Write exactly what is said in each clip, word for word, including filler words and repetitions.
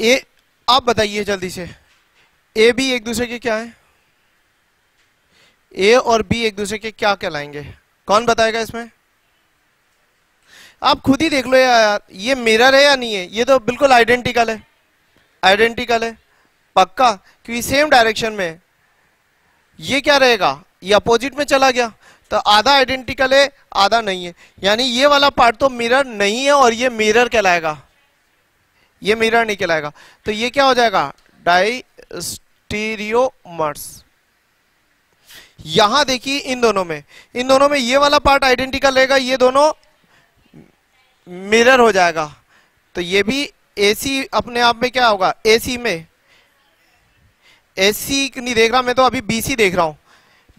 ए आप बताइए जल्दी से, ए बी एक दूसरे के क्या है? ए और बी एक दूसरे के क्या कहलाएंगे? कौन बताएगा इसमें? आप खुद ही देख लो यार, ये मिरर है या नहीं है? ये तो बिल्कुल आइडेंटिकल है, आइडेंटिकल है पक्का, क्योंकि सेम डायरेक्शन में है। ये क्या रहेगा? ये अपोजिट में चला गया, तो आधा आइडेंटिकल है आधा नहीं है, यानी ये वाला पार्ट तो मिरर नहीं है और ये मिरर कहलाएगा, ये मिरर नहीं कहलाएगा। तो ये क्या हो जाएगा? डायस्टीरियोमर्स। यहां देखिए इन दोनों में, इन दोनों में ये वाला पार्ट आइडेंटिकल रहेगा, ये दोनों मिरर हो जाएगा। तो ये भी एसी अपने आप में क्या होगा? एसी में, एसी नहीं देख रहा मैं तो, अभी बीसी देख रहा हूं।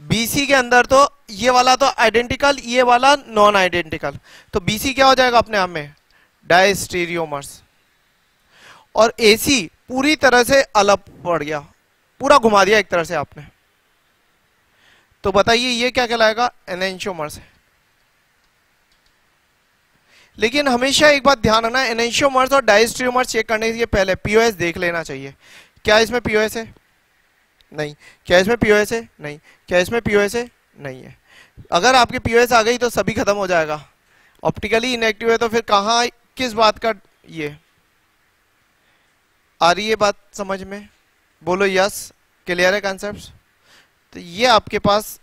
बीसी के अंदर तो ये वाला तो आइडेंटिकल, ये वाला नॉन आइडेंटिकल, तो बीसी क्या हो जाएगा अपने आप में? डायस्टीरियोमर्स। और एसी पूरी तरह से अलग पड़ गया, पूरा घुमा दिया एक तरह से आपने। तो बताइए ये क्या कहलाएगा? एनेंटियोमर्स। लेकिन हमेशा एक बात ध्यान रखना, एनेंटियोमर्स और डायस्टीरियोमर्स चेक करने के पहले पीओएस देख लेना चाहिए। क्या इसमें पीओएस है? नहीं। क्या इसमें पीओएस है? नहीं। क्या इसमें पीओएस है? नहीं है। अगर आपके पीओएस आ गई तो सभी खत्म हो जाएगा। ऑप्टिकली इनएक्टिव है तो फिर कहां, किस बात का ये आ रही है बात समझ में? बोलो यस। क्लियर है कॉन्सेप्ट्स? तो ये आपके पास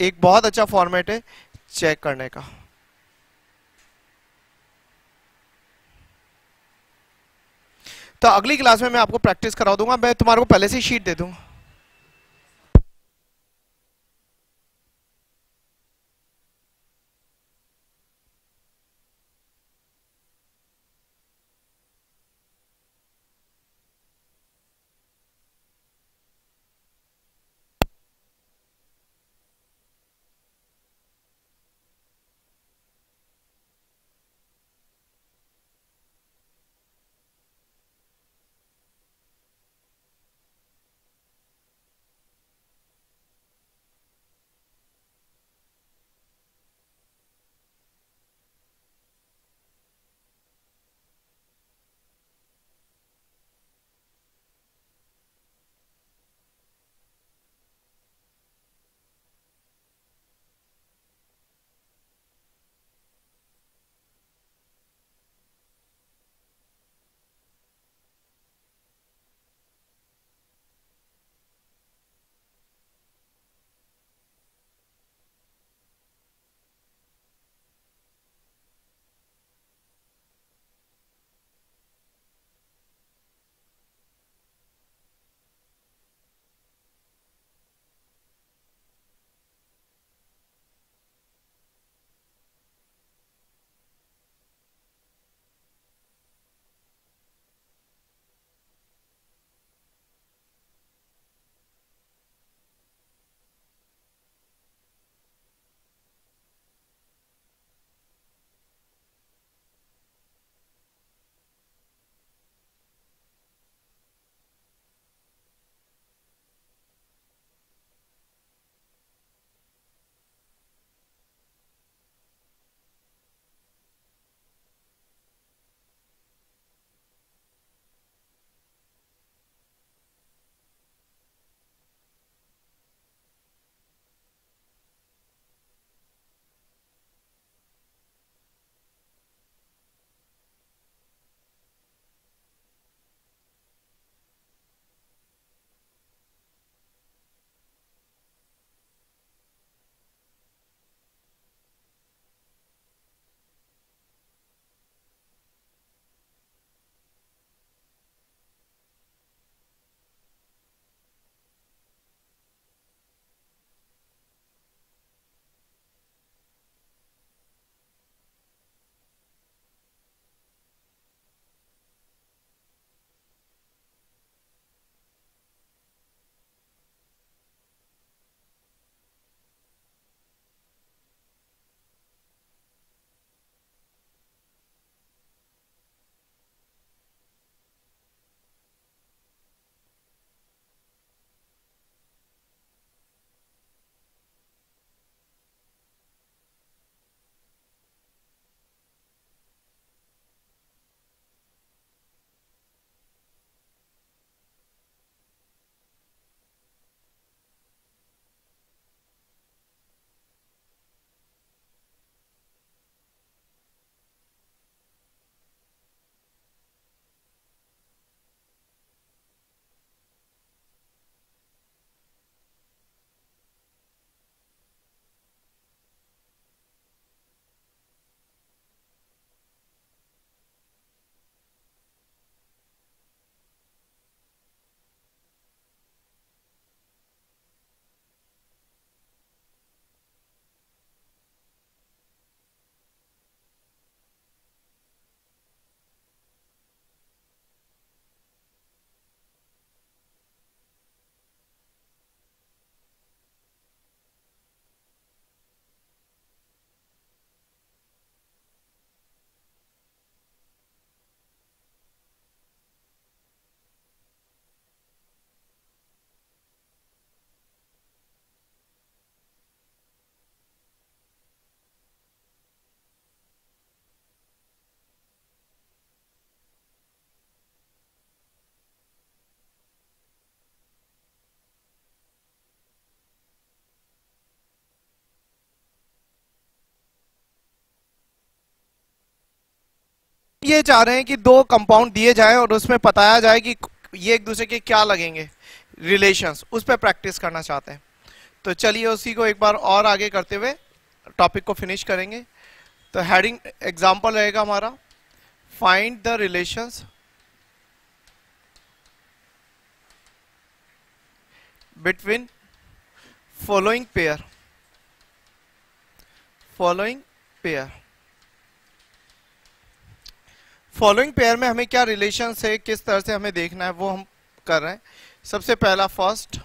एक बहुत अच्छा फॉर्मेट है चेक करने का। तो अगली क्लास में मैं आपको प्रैक्टिस करा दूंगा, मैं तुम्हारे को पहले से शीट दे दूंगा। ये चाह रहे हैं कि दो कंपाउंड दिए जाएं और उसमें बताया जाए कि ये एक दूसरे के क्या लगेंगे रिलेशंस, उस पर प्रैक्टिस करना चाहते हैं। तो चलिए उसी को एक बार और आगे करते हुए टॉपिक को फिनिश करेंगे। तो हेडिंग एग्जाम्पल रहेगा हमारा find the relations between following pair following pair following pair में हमें क्या रिलेशन है, किस तरह से हमें देखना है वो हम कर रहे हैं। सबसे पहला first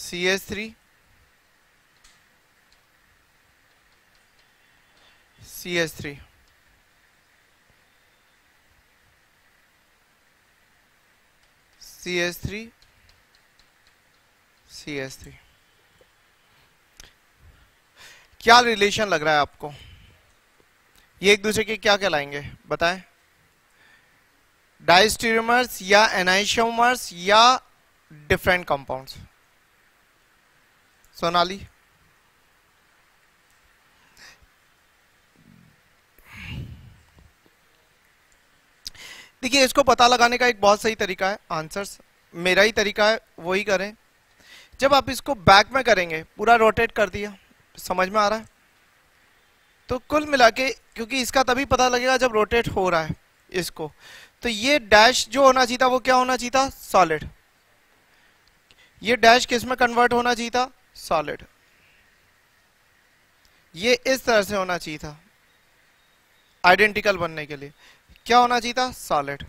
C S three C S three C S three C S three क्या रिलेशन लग रहा है आपको? ये एक दूसरे के क्या कहलाएंगे बताएं? डायस्टीरियोमर्स या एनाइशियोमर्स या डिफरेंट कंपाउंड्स? सोनाली देखिए, इसको पता लगाने का एक बहुत सही तरीका है, आंसर्स मेरा ही तरीका है वही करें। जब आप इसको बैक में करेंगे, पूरा रोटेट कर दिया, समझ में आ रहा है? तो कुल मिला के, क्योंकि इसका तभी पता लगेगा जब रोटेट हो रहा है इसको, तो ये डैश जो होना चाहिए था वो क्या होना चाहिए था? सॉलिड। ये डैश किस में कन्वर्ट होना चाहिए था? सॉलिड। ये इस तरह से होना चाहिए था आइडेंटिकल बनने के लिए, क्या होना चाहिए था? सॉलिड,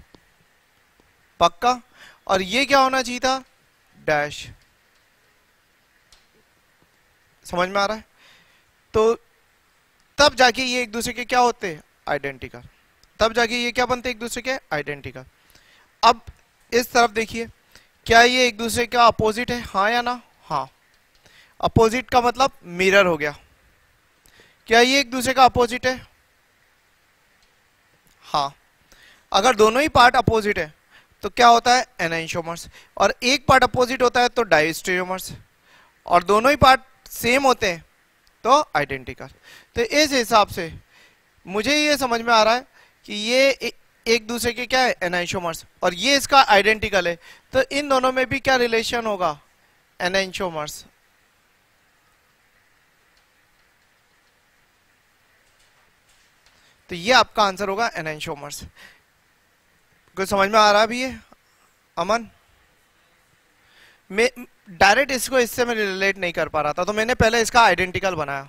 पक्का। और ये क्या होना चाहिए था? डैश। समझ में आ रहा है? तो तब जाके ये एक दूसरे के क्या होते हैं? आइडेंटिकल। तब जाके ये क्या बनते हैं? एक दूसरे के आइडेंटिकल। अब इस तरफ देखिए, क्या ये एक दूसरे का अपोजिट है? हाँ या ना? हाँ। अपोजिट का मतलब मिरर हो गया। क्या ये एक दूसरे का अपोजिट है? हाँ। अगर दोनों ही पार्ट अपोजिट है तो क्या होता है? एनांटियोमर्स। और एक पार्ट अपोजिट होता है तो डायस्टीरियोमर्स। और दोनों ही पार्ट सेम होते हैं तो आइडेंटिकल। तो इस हिसाब से मुझे ये समझ में आ रहा है कि ये एक दूसरे के क्या है? एनांटियोमर्स। और ये इसका आइडेंटिकल है, तो इन दोनों में भी क्या रिलेशन होगा? एनांटियोमर्स। तो ये आपका आंसर होगा एनांटियोमर्स। कुछ समझ में आ रहा है भी ये अमन? मैं डायरेक्ट इसको इससे मैं रिलेट नहीं कर पा रहा था, तो मैंने पहले इसका आइडेंटिकल बनाया।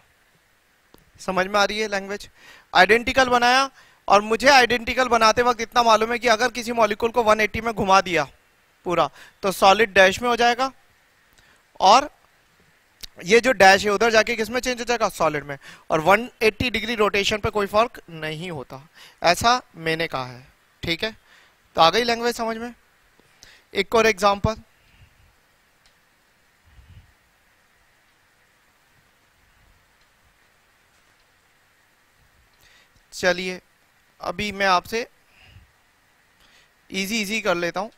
समझ में आ रही है लैंग्वेज? आइडेंटिकल बनाया, और मुझे आइडेंटिकल बनाते वक्त इतना मालूम है कि अगर किसी मॉलिक्यूल को एक सौ अस्सी में घुमा दिया पूरा तो सॉलिड डैश में हो जाएगा, और ये जो डैश है उधर जाके किस में चेंज हो जाएगा? सॉलिड में। और एक सौ अस्सी डिग्री रोटेशन पर कोई फर्क नहीं होता, ऐसा मैंने कहा है। ठीक है, तो आ गई लैंग्वेज समझ में? एक और एग्जाम्पल, चलिए अभी मैं आपसे इजी इजी कर लेता हूं।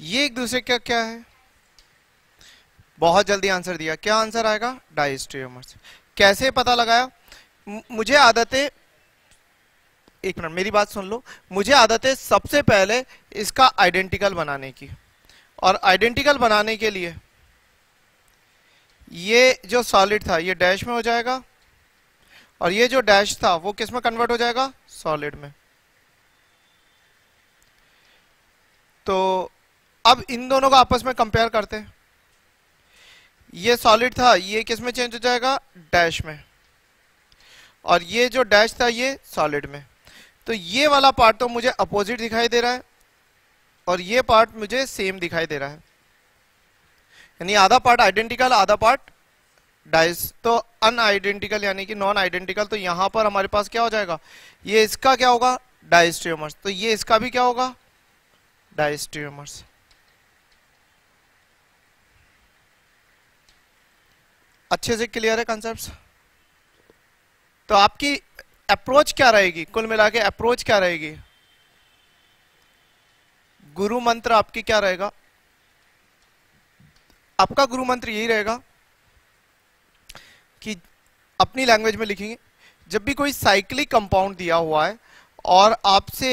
ये एक दूसरे का क्या है? बहुत जल्दी आंसर दिया, क्या आंसर आएगा? डायस्टीरियोमर्स। कैसे पता लगाया? मुझे आदत है, एक मिनट मेरी बात सुन लो, मुझे आदत है सबसे पहले इसका आइडेंटिकल बनाने की, और आइडेंटिकल बनाने के लिए ये जो सॉलिड था ये डैश में हो जाएगा, और ये जो डैश था वो किस में कन्वर्ट हो जाएगा? सॉलिड में। तो अब इन दोनों को आपस में कंपेयर करते हैं। ये सॉलिड था, ये किस में चेंज हो जाएगा? डैश में। और ये जो डैश था ये सॉलिड में। तो ये वाला पार्ट तो मुझे अपोजिट दिखाई दे रहा है और ये पार्ट मुझे सेम दिखाई दे रहा है, यानी आधा पार्ट आइडेंटिकल आधा पार्ट डाइस। तो अनआइडेंटिकल यानी कि नॉन आइडेंटिकल, तो यहां पर हमारे पास क्या हो जाएगा? ये इसका क्या होगा? डायस्टीरियोमर्स। तो ये इसका भी क्या होगा? डायस्टीरियोमर्स। अच्छे से क्लियर है कॉन्सेप्ट्स। तो आपकी अप्रोच क्या रहेगी, कुल मिला के अप्रोच क्या रहेगी, गुरु मंत्र आपकी क्या रहेगा? आपका गुरु मंत्र यही रहेगा कि अपनी लैंग्वेज में लिखेंगे, जब भी कोई साइक्लिक कंपाउंड दिया हुआ है और आपसे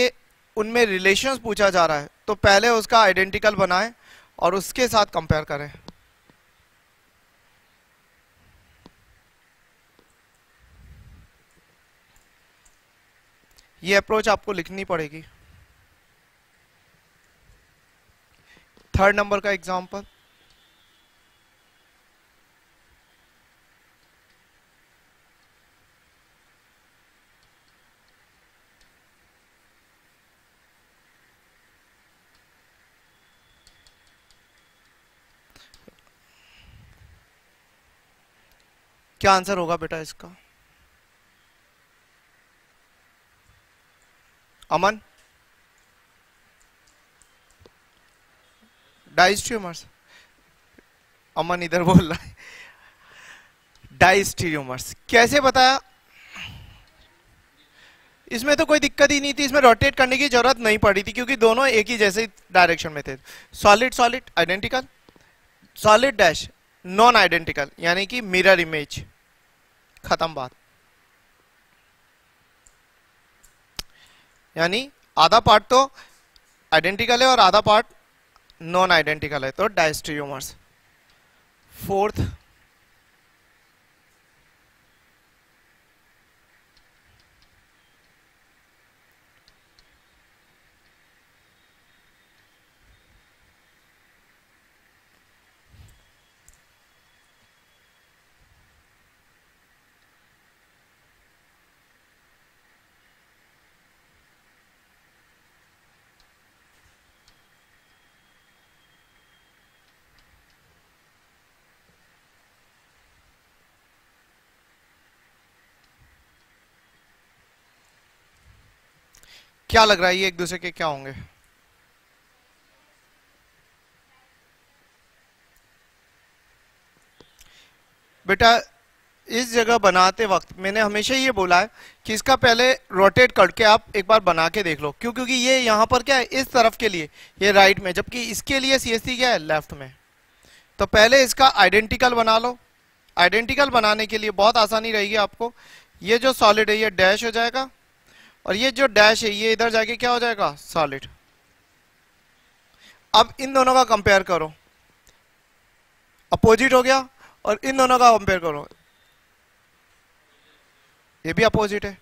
उनमें रिलेशंस पूछा जा रहा है तो पहले उसका आइडेंटिकल बनाएं और उसके साथ कंपेयर करें। ये अप्रोच आपको लिखनी पड़ेगी। थर्ड नंबर का एग्जांपल, क्या आंसर होगा बेटा इसका? अमन, डाइस्टीरियोमर्स। अमन इधर बोल रहा है डाइस्टीरियोमर्स। कैसे बताया? इसमें तो कोई दिक्कत ही नहीं थी, इसमें रोटेट करने की जरूरत नहीं पड़ी थी क्योंकि दोनों एक ही जैसे डायरेक्शन में थे। Solid solid identical, solid dash non identical यानी कि मिरर इमेज, खत्म बात। यानी आधा पार्ट तो आइडेंटिकल है और आधा पार्ट नॉन आइडेंटिकल है, तो डायस्टीरियोमर्स। फोर्थ, क्या लग रहा है ये एक दूसरे के क्या होंगे? बेटा इस जगह बनाते वक्त मैंने हमेशा ये बोला है कि इसका पहले रोटेट करके आप एक बार बना के देख लो, क्यों? क्योंकि ये यहाँ पर क्या है, इस तरफ के लिए ये राइट में, जबकि इसके लिए सीएससी क्या है, लेफ्ट में। तो पहले इसका आइडेंटिकल बना लो। आइडेंटिकल बनाने के लिए बहुत आसानी रहेगी आपको। ये जो सॉलिड है ये डैश हो जाएगा और ये जो डैश है ये इधर जाके क्या हो जाएगा, सॉलिड। अब इन दोनों का कंपेयर करो, अपोजिट हो गया, और इन दोनों का कंपेयर करो, ये भी अपोजिट है।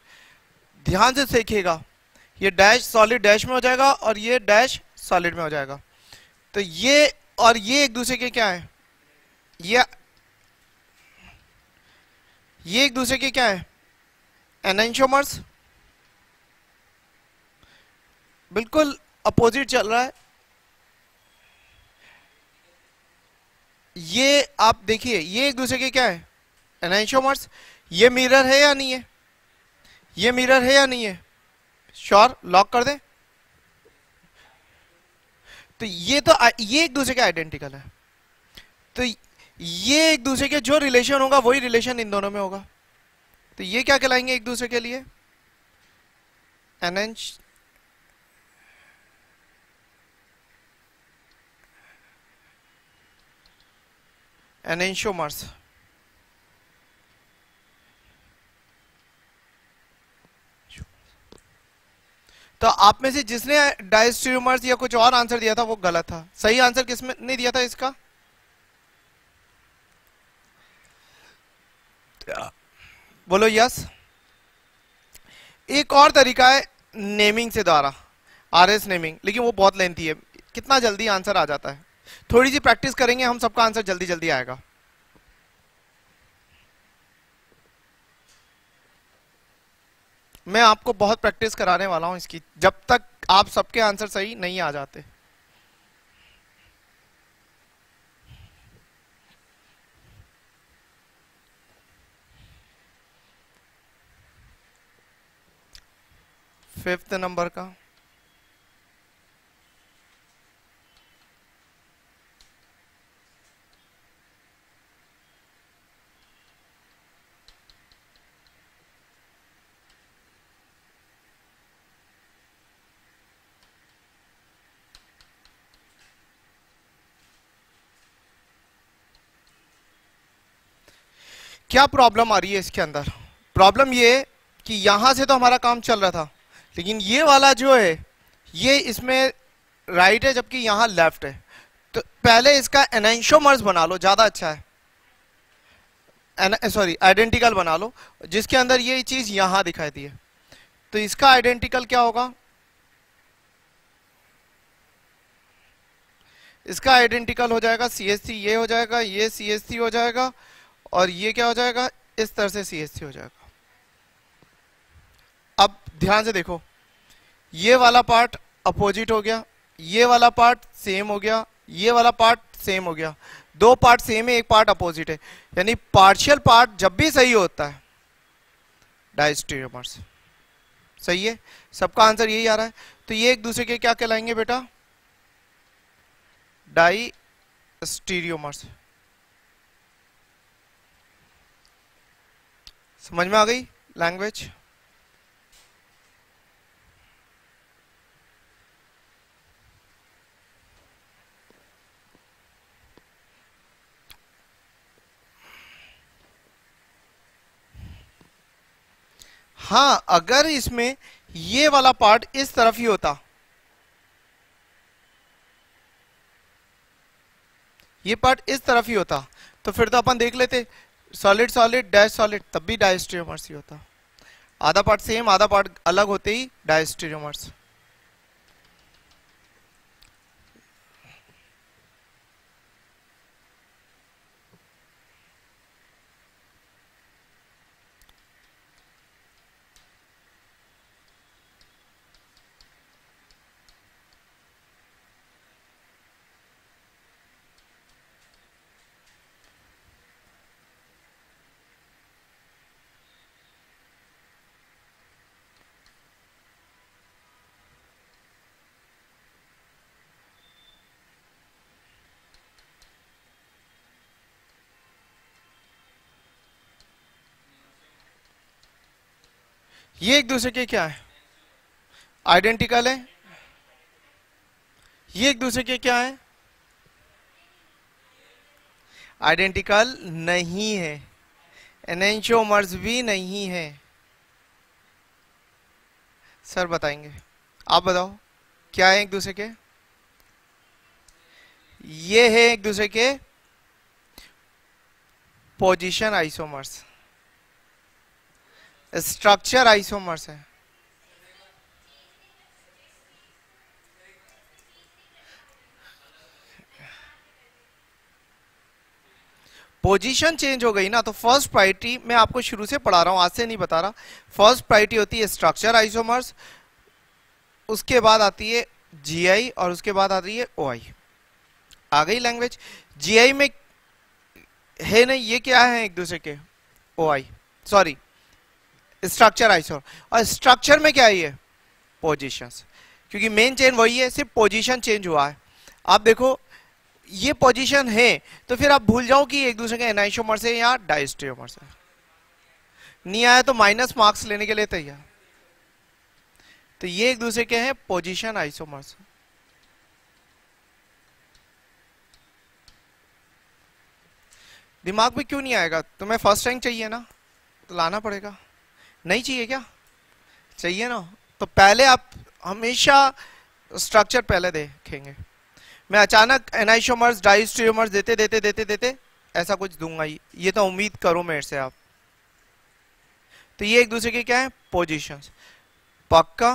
ध्यान से देखिएगा, ये डैश सॉलिड डैश में हो जाएगा और ये डैश सॉलिड में हो जाएगा। तो ये और ये एक दूसरे के क्या है, ये ये एक दूसरे के क्या है, एनांटियोमर्स। बिल्कुल अपोजिट चल रहा है। ये आप देखिए, ये एक दूसरे के क्या है, एनांटियोमर्स। ये मिरर है या नहीं है, ये मिरर है या नहीं है, श्योर लॉक कर दें। तो ये तो ये एक दूसरे के आइडेंटिकल है, तो ये एक दूसरे के जो रिलेशन होगा वही रिलेशन इन दोनों में होगा। तो ये क्या कहलाएंगे एक दूसरे के लिए, एनांटियोमर्स। एनांटियोमर्स तो आप में से जिसने डायस्टीरियोमर्स या कुछ और आंसर दिया था वो गलत था। सही आंसर किसमें नहीं दिया था इसका? बोलो यस। एक और तरीका है नेमिंग से द्वारा, आरएस नेमिंग, लेकिन वो बहुत लेंथी है। कितना जल्दी आंसर आ जाता है, थोड़ी सी प्रैक्टिस करेंगे हम, सबका आंसर जल्दी जल्दी आएगा। मैं आपको बहुत प्रैक्टिस कराने वाला हूं इसकी, जब तक आप सबके आंसर सही नहीं आ जाते। फिफ्थ नंबर का, क्या प्रॉब्लम आ रही है इसके अंदर? प्रॉब्लम ये है कि यहाँ से तो हमारा काम चल रहा था, लेकिन ये वाला जो है ये इसमें राइट है जबकि यहाँ लेफ्ट है। तो पहले इसका एनांटियोमर्स बना लो, ज़्यादा अच्छा है। सॉरी, आइडेंटिकल बना लो, जिसके अंदर ये चीज़ यहाँ दिखाई दी है। तो इसका आइडेंटिकल क्या होगा? इसका आइडेंटिकल हो जाएगा सी एस सी, ये हो जाएगा, ये सी एस सी हो जाएगा, और ये क्या हो जाएगा, इस तरह से सी एस सी हो जाएगा। अब ध्यान से देखो, ये वाला पार्ट अपोजिट हो गया, ये वाला पार्ट सेम हो गया, ये वाला पार्ट सेम हो गया। दो पार्ट सेम है, एक पार्ट अपोजिट है, यानी पार्शियल पार्ट जब भी सही होता है डायस्टेरियोमर्स। सही है, सबका आंसर यही आ रहा है। तो ये एक दूसरे के क्या कहलाएंगे बेटा? डायस्टेरियोमर्स। समझ में आ गई लैंग्वेज? हाँ, अगर इसमें ये वाला पार्ट इस तरफ ही होता, ये पार्ट इस तरफ ही होता, तो फिर तो अपन देख लेते सॉलिड सॉलिड डैश सॉलिड, तब भी डायस्टेरियोमर्स ही होता। आधा पार्ट सेम, आधा पार्ट अलग होते ही डायस्टेरियोमर्स। ये एक दूसरे के क्या है? आइडेंटिकल है। ये एक दूसरे के क्या है? आइडेंटिकल नहीं है, एनांटियोमर्स भी नहीं है। सर बताएंगे, आप बताओ क्या है एक दूसरे के? ये है एक दूसरे के पोजीशन आइसोमर्स, स्ट्रक्चर आइसोमर्स है। पोजीशन चेंज हो गई ना, तो फर्स्ट प्रायोरिटी मैं आपको शुरू से पढ़ा रहा हूं, आज से नहीं बता रहा। फर्स्ट प्रायोरिटी होती है स्ट्रक्चर आइसोमर्स, उसके बाद आती है जीआई, और उसके बाद आती है ओआई। आ गई लैंग्वेज? जीआई में है नहीं, ये क्या है एक दूसरे के? OI, sorry structure isomer. और स्ट्रक्चर में क्या है? पोजीशंस, क्योंकि मेन चेन वही है, सिर्फ पोजीशन चेंज हुआ है। आप देखो ये पोजीशन है, तो फिर आप भूल जाओ कि एक दूसरे के एनांटियोमर्स है या डायस्टेरियोमर्स है। नहीं आया तो माइनस मार्क्स लेने के लिए तैयार। तो ये एक दूसरे के हैं पोजीशन आइसोमर्स। दिमाग में क्यों नहीं आएगा? तुम्हें फर्स्ट रैंक चाहिए ना, तो लाना पड़ेगा। नहीं चाहिए क्या? चाहिए ना। तो पहले आप हमेशा स्ट्रक्चर पहले देखेंगे। मैं अचानक एनांटियोमर्स डायस्टेरियोमर्स देते देते देते देते ऐसा कुछ दूंगा ही, ये तो उम्मीद करो मेरे से आप। तो ये एक दूसरे के क्या है? पोजीशंस, पक्का।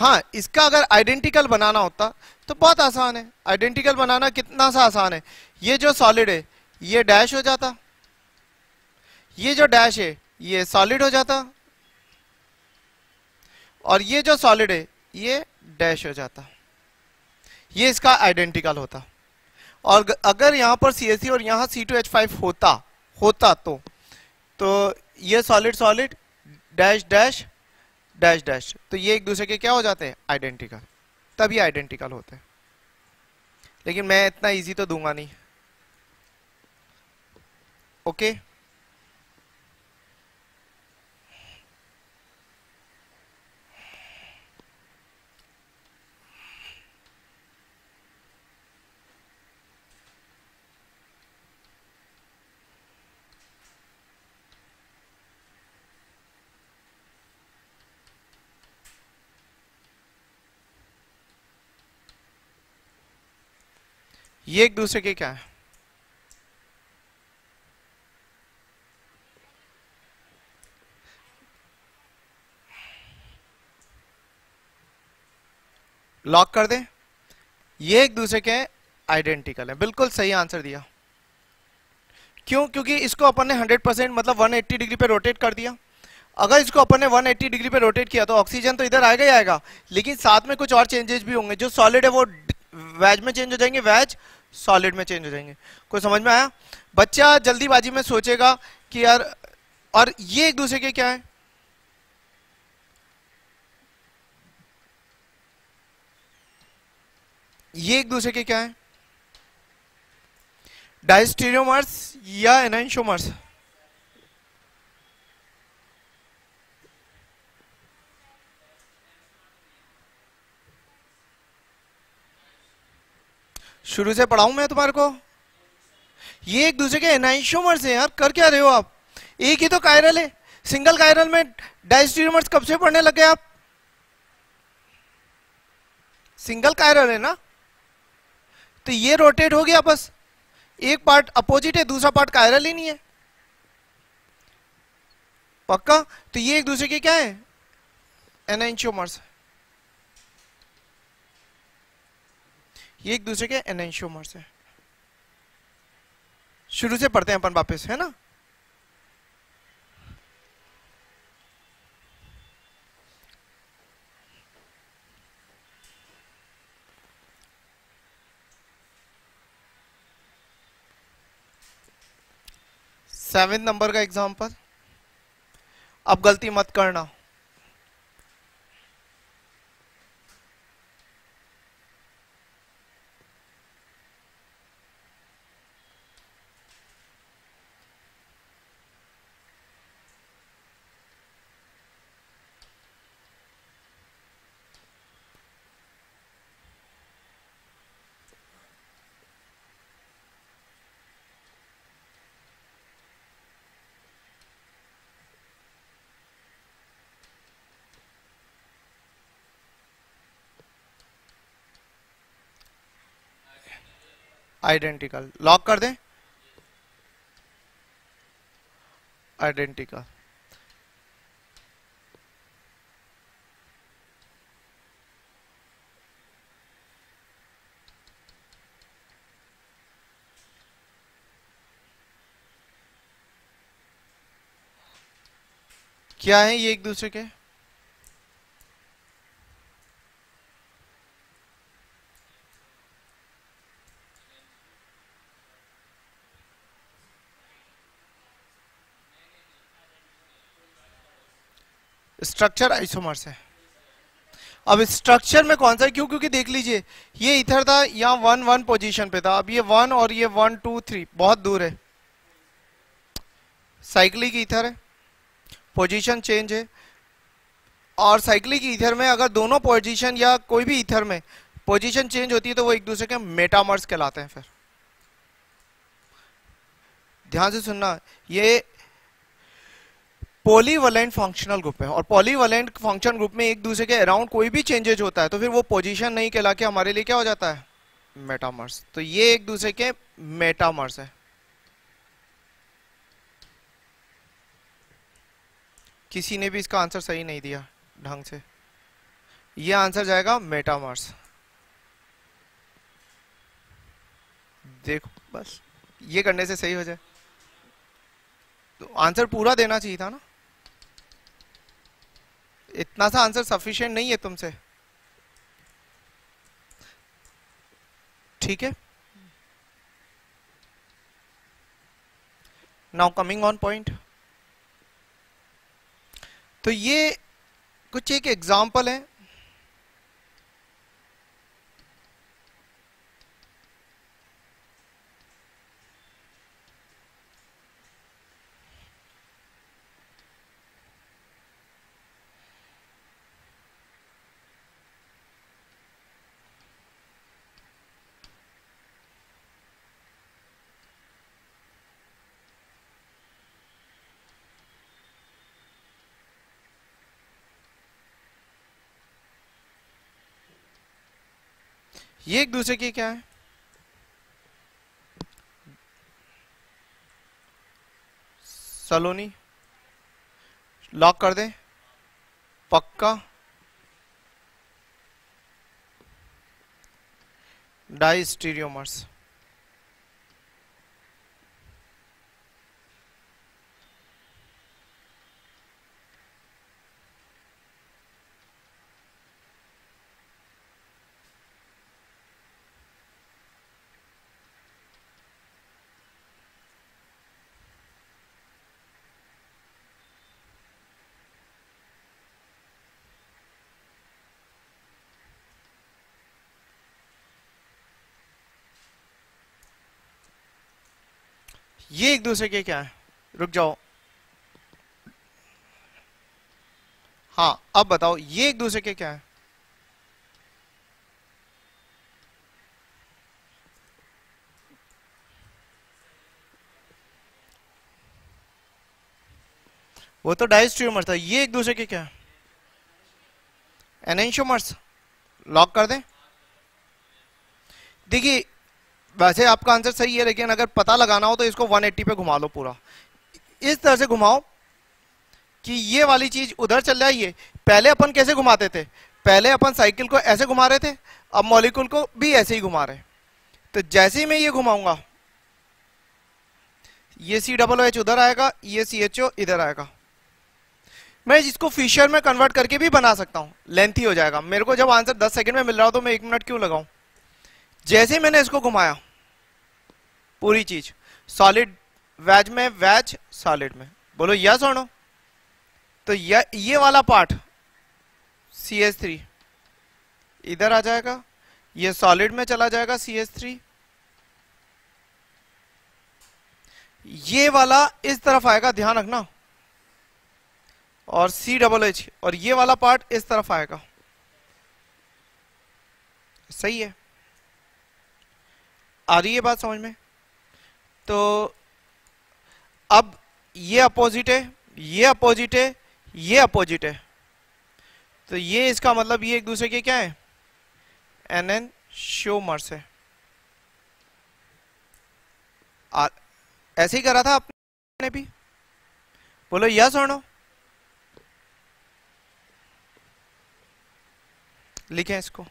हाँ, इसका अगर आइडेंटिकल बनाना होता तो बहुत आसान है। आइडेंटिकल बनाना कितना सा आसान है। ये जो सॉलिड है ये डैश हो जाता, ये जो डैश है ये सॉलिड हो जाता, और ये जो सॉलिड है ये डैश हो जाता। ये इसका आइडेंटिकल होता। और अगर यहाँ पर सी एस सी और यहाँ सी टू एच फाइव होता होता तो तो ये solid solid dash dash dash dash, तो ये एक दूसरे के क्या हो जाते हैं? आइडेंटिकल। तब ये आइडेंटिकल होते हैं। लेकिन मैं इतना इजी तो दूंगा नहीं। Okay okay. ये एक दूसरे के क्या है? लॉक कर दे। ये एक दूसरे के आइडेंटिकल है। बिल्कुल सही आंसर दिया। क्यों? क्योंकि इसको अपन ने हंड्रेड परसेंट मतलब वन एटी डिग्री पे रोटेट कर दिया। अगर इसको अपन ने वन एटी डिग्री पे रोटेट किया तो ऑक्सीजन तो इधर आएगा ही आएगा, लेकिन साथ में कुछ और चेंजेस भी होंगे। जो सॉलिड है वो वैज में चेंज हो जाएंगे, वैज सॉलिड में चेंज हो जाएंगे। कोई समझ में आया? बच्चा जल्दीबाजी में सोचेगा कि यार, और ये एक दूसरे के क्या है? ये एक दूसरे के क्या है? डायस्टेरियोमर्स या एनांटियोमर्स? शुरू से पढ़ाऊं मैं तुम्हारे को? ये एक दूसरे के एनांटियोमर्स हैं यार। कर क्या रहे हो आप? एक ही तो कायरल है, सिंगल कायरल में डायस्टेरियोमर्स कब से पढ़ने लगे आप? सिंगल कायरल है ना, तो ये रोटेट हो गया बस। एक पार्ट अपोजिट है, दूसरा पार्ट कायरल ही नहीं है। पक्का? तो ये एक दूसरे के क्या है? एनांटियोमर्स। ये एक दूसरे के एनांटियोमर्स है। शुरू से पढ़ते हैं अपन वापस, है ना? सेवेंथ नंबर का एग्जाम्पल। अब गलती मत करना। आइडेंटिकल। लॉक कर दें। आइडेंटिकल। क्या है ये एक दूसरे के? स्ट्रक्चर आइसोमर्स है। अब स्ट्रक्चर में कौन सा है? क्यों? क्योंकि देख लीजिए, ये इधर था, यहाँ वन वन पोजीशन पे था। अब ये वन और ये वन टू थ्री बहुत दूर है। साइक्लिक ईथर है, पोजीशन चेंज है। और साइक्लिक ईथर में अगर दोनों पोजीशन या कोई भी ईथर में पोजीशन चेंज होती है तो वो एक दूसरे के मेटामर्स कहलाते हैं। फिर ध्यान से सुनना, ये पॉलीवैलेंट फंक्शनल ग्रुप है, और पॉलीवैलेंट फंक्शन ग्रुप में एक दूसरे के अराउंड कोई भी चेंजेज होता है तो फिर वो पोजीशन नहीं कहला के हमारे लिए क्या हो जाता है? मेटामर्स। तो ये एक दूसरे के मेटामर्स है। किसी ने भी इसका आंसर सही नहीं दिया ढंग से। ये आंसर जाएगा मेटामर्स। देखो बस ये करने से सही हो जाए। तो आंसर पूरा देना चाहिए था ना। इतना सा आंसर सफिशिएंट नहीं है तुमसे। ठीक है, नाउ कमिंग ऑन पॉइंट। तो ये कुछ एक एग्जाम्पल है। ये एक दूसरे के क्या है? सलोनी, लॉक कर दें पक्का, डाइस्टीरियोमर्स। ये एक दूसरे के क्या है, रुक जाओ, हाँ अब बताओ ये एक दूसरे के क्या है। वो तो डाइस्ट्रियोमर्स था, ये एक दूसरे के क्या है, एनेंटियोमर्स। लॉक कर दें। देखिए वैसे आपका आंसर सही है, लेकिन अगर पता लगाना हो तो इसको एक सौ अस्सी पे घुमा लो, पूरा इस तरह से घुमाओ कि ये वाली चीज उधर चल जाए। पहले अपन कैसे घुमाते थे, पहले अपन साइकिल को ऐसे घुमा रहे थे, अब मॉलिक्यूल को भी ऐसे ही घुमा रहे। तो जैसे ही मैं ये घुमाऊंगा, ये सी डबल ओ एच उधर आएगा, ये सी एच ओ इधर आएगा। मैं इसको फिशर में कन्वर्ट करके भी बना सकता हूँ, लेंथी हो जाएगा। मेरे को जब आंसर दस सेकेंड में मिल रहा हो तो मैं एक मिनट क्यों लगाऊं। जैसे मैंने इसको घुमाया, पूरी चीज सॉलिड वैज में, वैज सॉलिड में, बोलो यस और नो। तो ये ये वाला पार्ट सी एच थ्री इधर आ जाएगा, ये सॉलिड में चला जाएगा सी एच थ्री, ये वाला इस तरफ आएगा, ध्यान रखना, और सी डबल एच, और ये वाला पार्ट इस तरफ आएगा। सही है, आ रही है बात समझ में। तो अब ये अपोजिट है, ये अपोजिट है, ये अपोजिट है, तो ये इसका मतलब ये एक दूसरे के क्या है, एनेंटियोमर्स है। ऐसे ही करा था आपने भी, बोलो यस और नो, लिखें इसको।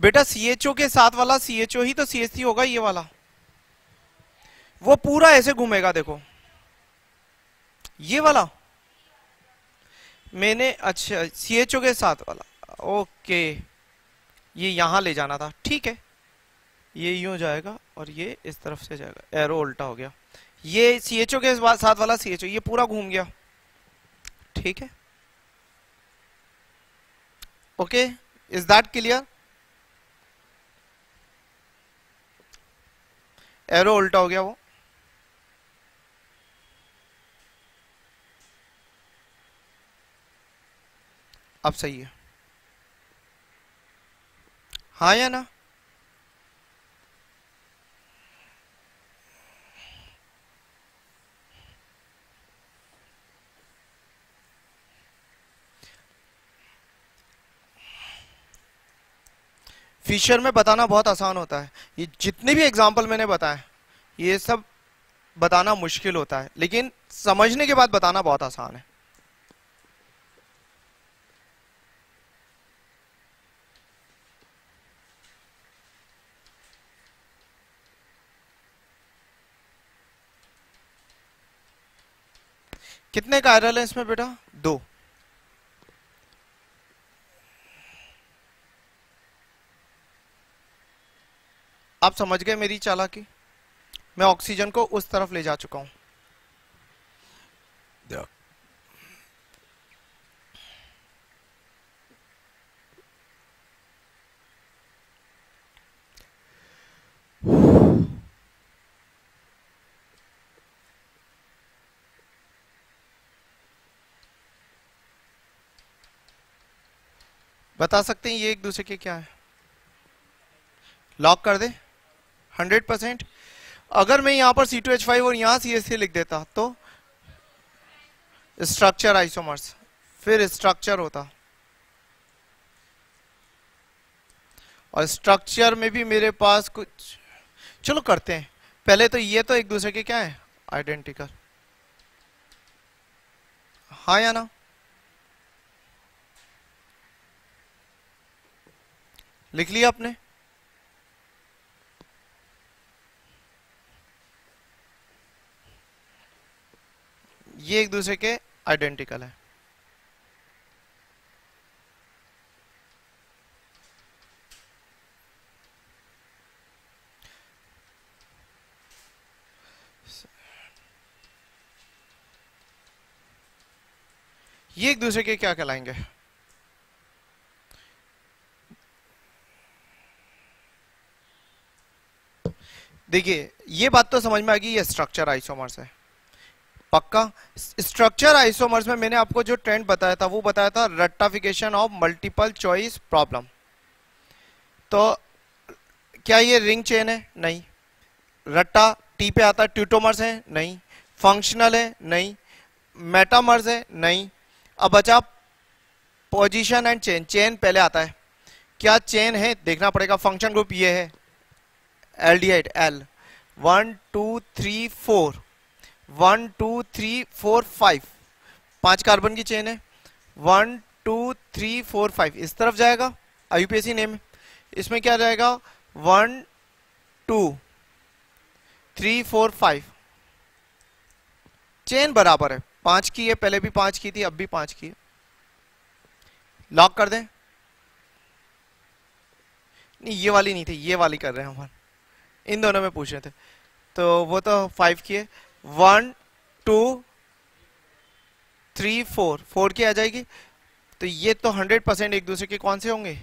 बेटा सीएचओ के साथ वाला सीएचओ ही तो सीएचसी होगा, ये वाला वो पूरा ऐसे घूमेगा। देखो ये वाला मैंने, अच्छा सीएचओ के साथ वाला, ओके ये यहां ले जाना था, ठीक है। ये यूं जाएगा और ये इस तरफ से जाएगा, एरो उल्टा हो गया। ये सीएचओ के साथ वाला सीएचओ, ये पूरा घूम गया, ठीक है, okay. Is that clear? Arrow उल्टा हो गया वो, अब सही है, हाँ या ना? फिशर में बताना बहुत आसान होता है, ये जितने भी एग्जाम्पल मैंने बताए ये सब बताना मुश्किल होता है, लेकिन समझने के बाद बताना बहुत आसान है। कितने कायरल हैं इसमें बेटा? दो। आप समझ गए मेरी चालाकी? मैं ऑक्सीजन को उस तरफ ले जा चुका हूं। बता सकते हैं ये एक दूसरे के क्या है? लॉक कर दे हंड्रेड परसेंट। अगर मैं यहाँ पर सी टू एच फाइव और यहाँ सी एच थ्री लिख देता तो स्ट्रक्चर आइसोमर्स, फिर स्ट्रक्चर होता, और स्ट्रक्चर में भी मेरे पास कुछ, चलो करते हैं। पहले तो ये तो एक दूसरे के क्या है, आइडेंटिकल। हाँ या ना? लिख लिया आपने? ये एक दूसरे के आइडेंटिकल है। ये एक दूसरे के क्या कहलाएंगे? देखिए ये बात तो समझ में आ गई, ये स्ट्रक्चर आइसोमर्स है पक्का। स्ट्रक्चर आइसोमर्स में मैंने आपको जो ट्रेंड बताया था वो बताया था रट्टाफिकेशन ऑफ मल्टीपल चॉइस प्रॉब्लम। तो क्या ये रिंग चेन है? नहीं। रट्टा टी पे आता है। ट्यूटोमर्स है? नहीं। फंक्शनल है? नहीं। मेटामर्स है? नहीं। अब बचा पोजीशन एंड चेन। चेन पहले आता है। क्या चेन है? देखना पड़ेगा। फंक्शन ग्रुप ये है aldehyde al. One two three four one two three four five पांच कार्बन की चेन है। One two three four five इस तरफ जाएगा। आईयूपीएसी नेम इसमें क्या जाएगा? One two three four five. Chain बराबर है, पांच की है, पहले भी पांच की थी, अब भी पांच की है। लॉक कर दें? नहीं, ये वाली नहीं थी, ये वाली कर रहे हैं हम। इन दोनों में पूछ रहे थे तो वो तो फाइव की है। One two three four four की आ जाएगी। तो ये तो हंड्रेड परसेंट एक दूसरे के कौन से होंगे?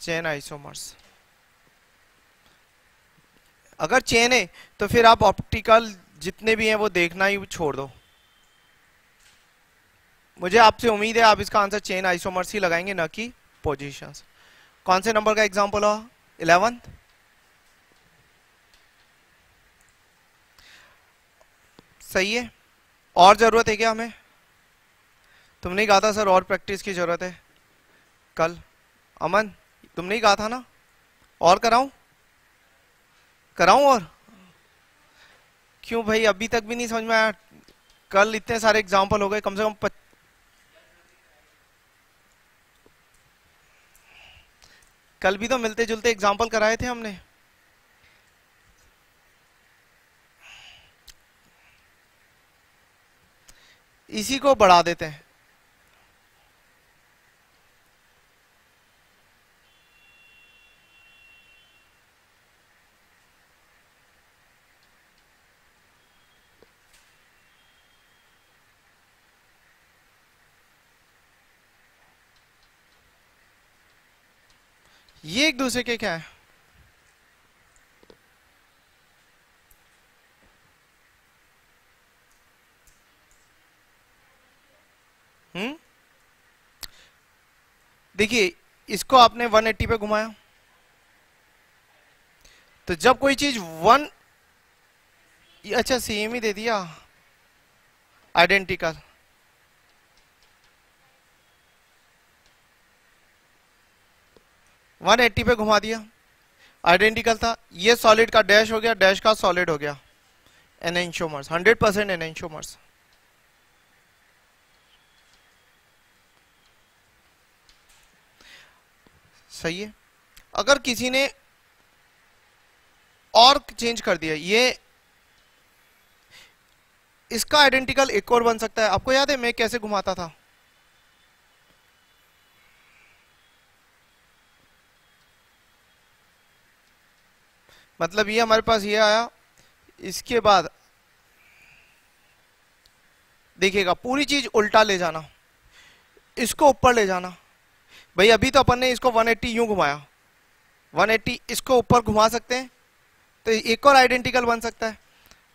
Chain isomers. अगर चेन है तो फिर आप ऑप्टिकल जितने भी हैं वो देखना ही छोड़ दो। मुझे आपसे उम्मीद है आप इसका आंसर चेन आइसोमर्स ही लगाएंगे, ना कि पोजीशंस। कौन से नंबर का एग्जाम्पल हो? इलेवंथ। सही है। और जरूरत है क्या हमें? तुमने ही कहा था सर और प्रैक्टिस की जरूरत है। कल अमन तुमने ही कहा था ना और कराऊं कराऊं और क्यों भाई? अभी तक भी नहीं समझ में आया। कल इतने सारे एग्जाम्पल हो गए, कम से कम पच... कल भी तो मिलते जुलते एग्जाम्पल कराए थे हमने। इसी को बढ़ा देते हैं। ये एक दूसरे के क्या है? हम्म देखिए इसको आपने एक सौ अस्सी पे घुमाया, तो जब कोई चीज वन अच्छा सेम ही दे दिया आइडेंटिकल। एक सौ अस्सी पे घुमा दिया, आइडेंटिकल था। ये सॉलिड का डैश हो गया, डैश का सॉलिड हो गया। Enantiomers, hundred percent enantiomers. सही है। अगर किसी ने और चेंज कर दिया, ये इसका आइडेंटिकल एक और बन सकता है। आपको याद है मैं कैसे घुमाता था? मतलब ये हमारे पास ये आया, इसके बाद देखिएगा पूरी चीज उल्टा ले जाना, इसको ऊपर ले जाना। भाई अभी तो अपन ने इसको एक सौ अस्सी यूं घुमाया, एक सौ अस्सी इसको ऊपर घुमा सकते हैं तो एक और आइडेंटिकल बन सकता है।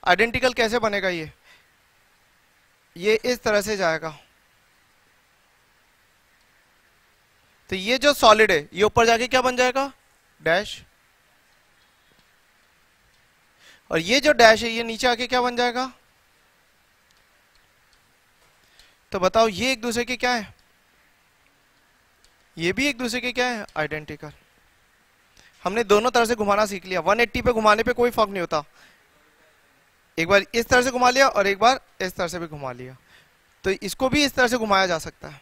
आइडेंटिकल कैसे बनेगा? ये ये इस तरह से जाएगा, तो ये जो सॉलिड है ये ऊपर जाके क्या बन जाएगा? डैश। और ये जो डैश है ये नीचे आके क्या बन जाएगा? तो बताओ ये एक दूसरे के क्या है? ये भी एक दूसरे के क्या है? आइडेंटिकल। हमने दोनों तरह से घुमाना सीख लिया। एक सौ अस्सी पे घुमाने पे कोई फर्क नहीं होता, एक बार इस तरह से घुमा लिया और एक बार इस तरह से भी घुमा लिया, तो इसको भी इस तरह से घुमाया जा सकता है।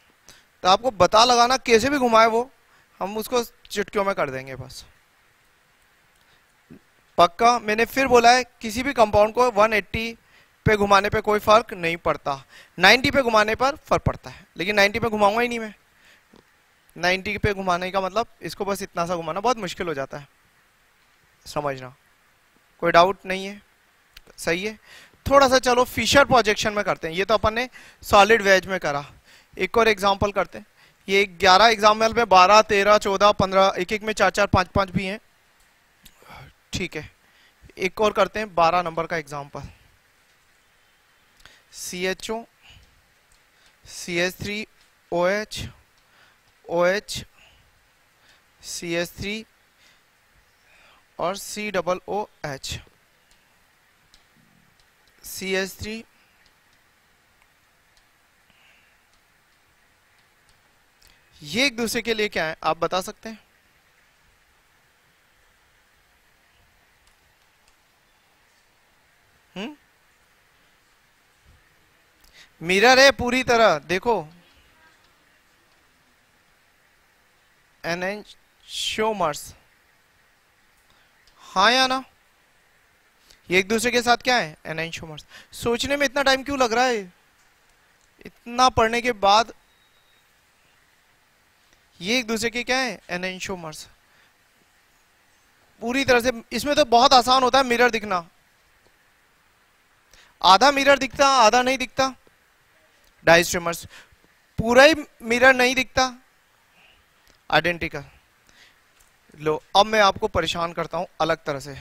तो आपको बता लगाना कैसे भी घुमाए वो हम उसको चुटकियों में कर देंगे बस, पक्का। मैंने फिर बोला है किसी भी कंपाउंड को एक सौ अस्सी पे घुमाने पे कोई फर्क नहीं पड़ता, नब्बे पे घुमाने पर फर्क पड़ता है, लेकिन नब्बे पे घुमाऊंगा ही नहीं मैं। नब्बे पे घुमाने का मतलब इसको बस इतना सा घुमाना बहुत मुश्किल हो जाता है, समझना। कोई डाउट नहीं है, सही है। थोड़ा सा चलो फिशर प्रोजेक्शन में करते हैं, ये तो अपन ने सॉलिड वेज में करा, एक और एग्जाम्पल करते हैं। ये ग्यारह एग्जाम्पल में बारह तेरह चौदह पंद्रह एक एक में चार चार पाँच पाँच भी हैं, ठीक है। एक और करते हैं बारह नंबर का example, C H O C H three O H O H C H three और C double O H C H three ये एक दूसरे के लिए क्या है आप बता सकते हैं? हम्म, मिरर है पूरी तरह। देखो एनांटियोमर्स, हाँ या ना, ये एक दूसरे के साथ क्या है? एनांटियोमर्स। सोचने में इतना टाइम क्यों लग रहा है? इतना पढ़ने के बाद ये एक दूसरे के क्या है? एनांटियोमर्स पूरी तरह से। इसमें तो बहुत आसान होता है मिरर दिखना, आधा मिरर दिखता आधा नहीं दिखता। डायस्ट्रीमर्स पूरा ही मिरर नहीं दिखता। आइडेंटिकल। लो अब मैं आपको परेशान करता हूं अलग तरह से।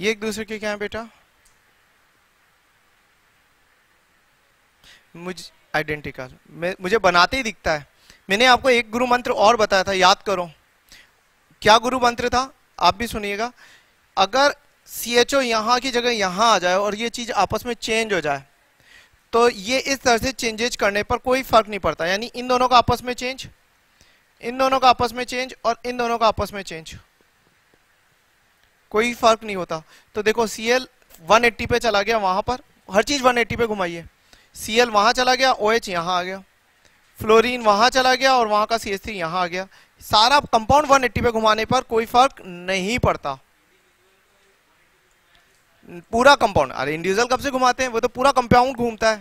ये एक दूसरे के क्या है बेटा? मुझे आइडेंटिकल, मैं मुझे बनाते ही दिखता है। मैंने आपको एक गुरु मंत्र और बताया था, याद करो क्या गुरु मंत्र था, आप भी सुनिएगा। अगर सी एच ओ यहाँ की जगह यहाँ आ जाए और ये चीज आपस में चेंज हो जाए तो ये इस तरह से चेंजेज करने पर कोई फर्क नहीं पड़ता। यानी इन दोनों का आपस में चेंज, इन दोनों का आपस में चेंज और इन दोनों का आपस में चेंज, कोई फर्क नहीं होता। तो देखो Cl एक सौ अस्सी पे चला गया, वहां पर हर चीज एक सौ अस्सी पे घुमाइए। Cl वहां चला गया, OH यहां आ गया, फ्लोरीन वहां चला गया और वहां का सी एच थ्री यहां आ गया। सारा कंपाउंड एक सौ अस्सी पे घुमाने पर कोई फर्क नहीं पड़ता, पूरा कंपाउंड। अरे इंडिविजुअल कब से घुमाते हैं, वो तो पूरा कंपाउंड घूमता है।